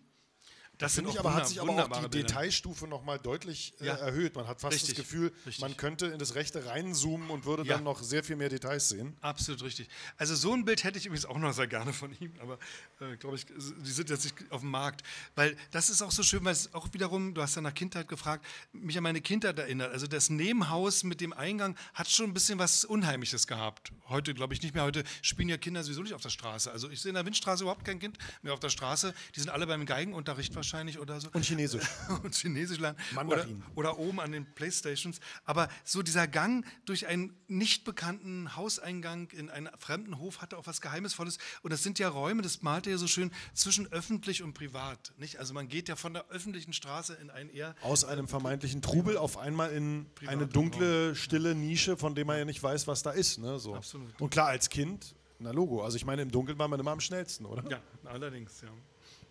Das sind auch ich, aber hat sich aber auch die Bilder. Detailstufe nochmal deutlich äh, ja. erhöht. Man hat fast richtig, das Gefühl, richtig. man könnte in das Rechte reinzoomen und würde ja. dann noch sehr viel mehr Details sehen. Absolut richtig. Also so ein Bild hätte ich übrigens auch noch sehr gerne von ihm, aber äh, glaube ich, die sind jetzt nicht auf dem Markt. Weil das ist auch so schön, weil es auch wiederum, du hast ja nach Kindheit gefragt, mich an meine Kindheit erinnert. Also das Nebenhaus mit dem Eingang hat schon ein bisschen was Unheimliches gehabt. Heute glaube ich nicht mehr, heute spielen ja Kinder sowieso nicht auf der Straße. Also ich sehe in der Windstraße überhaupt kein Kind mehr auf der Straße. Die sind alle beim Geigenunterricht wahrscheinlich. Oder so. Und Chinesisch. Und Chinesisch lernen. Mandarin. Oder, oder oben an den Playstations. Aber so dieser Gang durch einen nicht bekannten Hauseingang in einen fremden Hof hatte auch was Geheimnisvolles. Und das sind ja Räume, das malte ja so schön, zwischen öffentlich und privat. Nicht? Also man geht ja von der öffentlichen Straße in ein eher... Aus einem vermeintlichen Trubel auf einmal in eine dunkle, stille Nische, von der man ja nicht weiß, was da ist. Ne? So. Absolut. Und klar, als Kind, na Logo. Also ich meine, im Dunkeln war man immer am schnellsten, oder? Ja, allerdings, ja.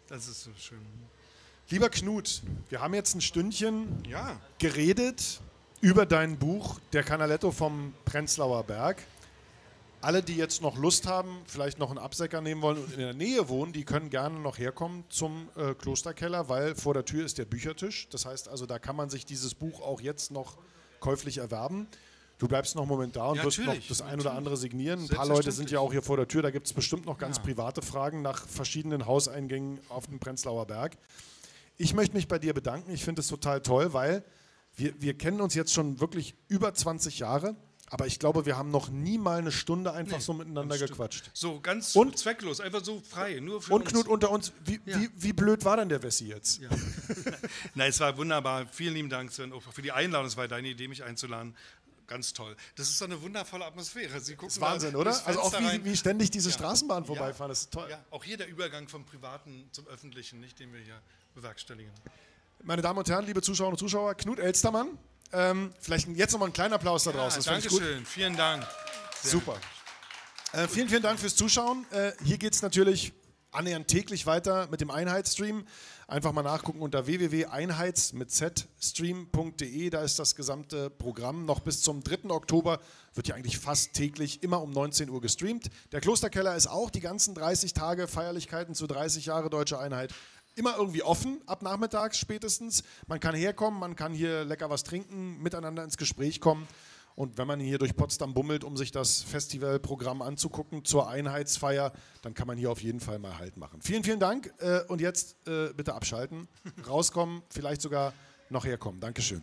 Das ist so schön. Lieber Knut, wir haben jetzt ein Stündchen ja. geredet über dein Buch Der Canaletto vom Prenzlauer Berg. Alle, die jetzt noch Lust haben, vielleicht noch einen Absäcker nehmen wollen und in der Nähe wohnen, die können gerne noch herkommen zum äh, Klosterkeller, weil vor der Tür ist der Büchertisch. Das heißt also, da kann man sich dieses Buch auch jetzt noch käuflich erwerben. Du bleibst noch einen Moment da und ja, wirst noch das ein oder andere signieren. Ein paar Leute sind ja auch hier vor der Tür, da gibt es bestimmt noch ganz ja. private Fragen nach verschiedenen Hauseingängen auf dem Prenzlauer Berg. Ich möchte mich bei dir bedanken, ich finde es total toll, weil wir, wir kennen uns jetzt schon wirklich über zwanzig Jahre, aber ich glaube, wir haben noch nie mal eine Stunde einfach nee, so miteinander gequatscht. So ganz und, zwecklos, einfach so frei. Nur für und uns. Knut unter uns, wie, ja. wie, wie blöd war denn der Wessi jetzt? Ja. Nein, es war wunderbar, vielen lieben Dank Sven, auch für die Einladung, es war deine Idee, mich einzuladen. Ganz toll. Das ist doch eine wundervolle Atmosphäre. Sie gucken das ist Wahnsinn, oder? Also auch wie, wie ständig diese ja. Straßenbahn vorbeifahren, das ist toll. Ja. Auch hier der Übergang vom Privaten zum Öffentlichen, nicht, den wir hier bewerkstelligen. Meine Damen und Herren, liebe Zuschauerinnen und Zuschauer, Knut Elstermann, ähm, vielleicht jetzt nochmal einen kleinen Applaus da draußen. Ja, Dankeschön, vielen Dank. Sehr Super. Äh, vielen, vielen Dank fürs Zuschauen. Äh, hier geht es natürlich annähernd täglich weiter mit dem Einheitsstream. Einfach mal nachgucken unter w w w punkt einheits mit z stream punkt de, da ist das gesamte Programm noch bis zum dritten Oktober, wird ja eigentlich fast täglich immer um neunzehn Uhr gestreamt. Der Klosterkeller ist auch die ganzen dreißig Tage Feierlichkeiten zu dreißig Jahre Deutsche Einheit immer irgendwie offen, ab nachmittags spätestens. Man kann herkommen, man kann hier lecker was trinken, miteinander ins Gespräch kommen. Und wenn man hier durch Potsdam bummelt, um sich das Festivalprogramm anzugucken zur Einheitsfeier, dann kann man hier auf jeden Fall mal Halt machen. Vielen, vielen Dank äh, und jetzt äh, bitte abschalten, rauskommen, vielleicht sogar noch herkommen. Dankeschön.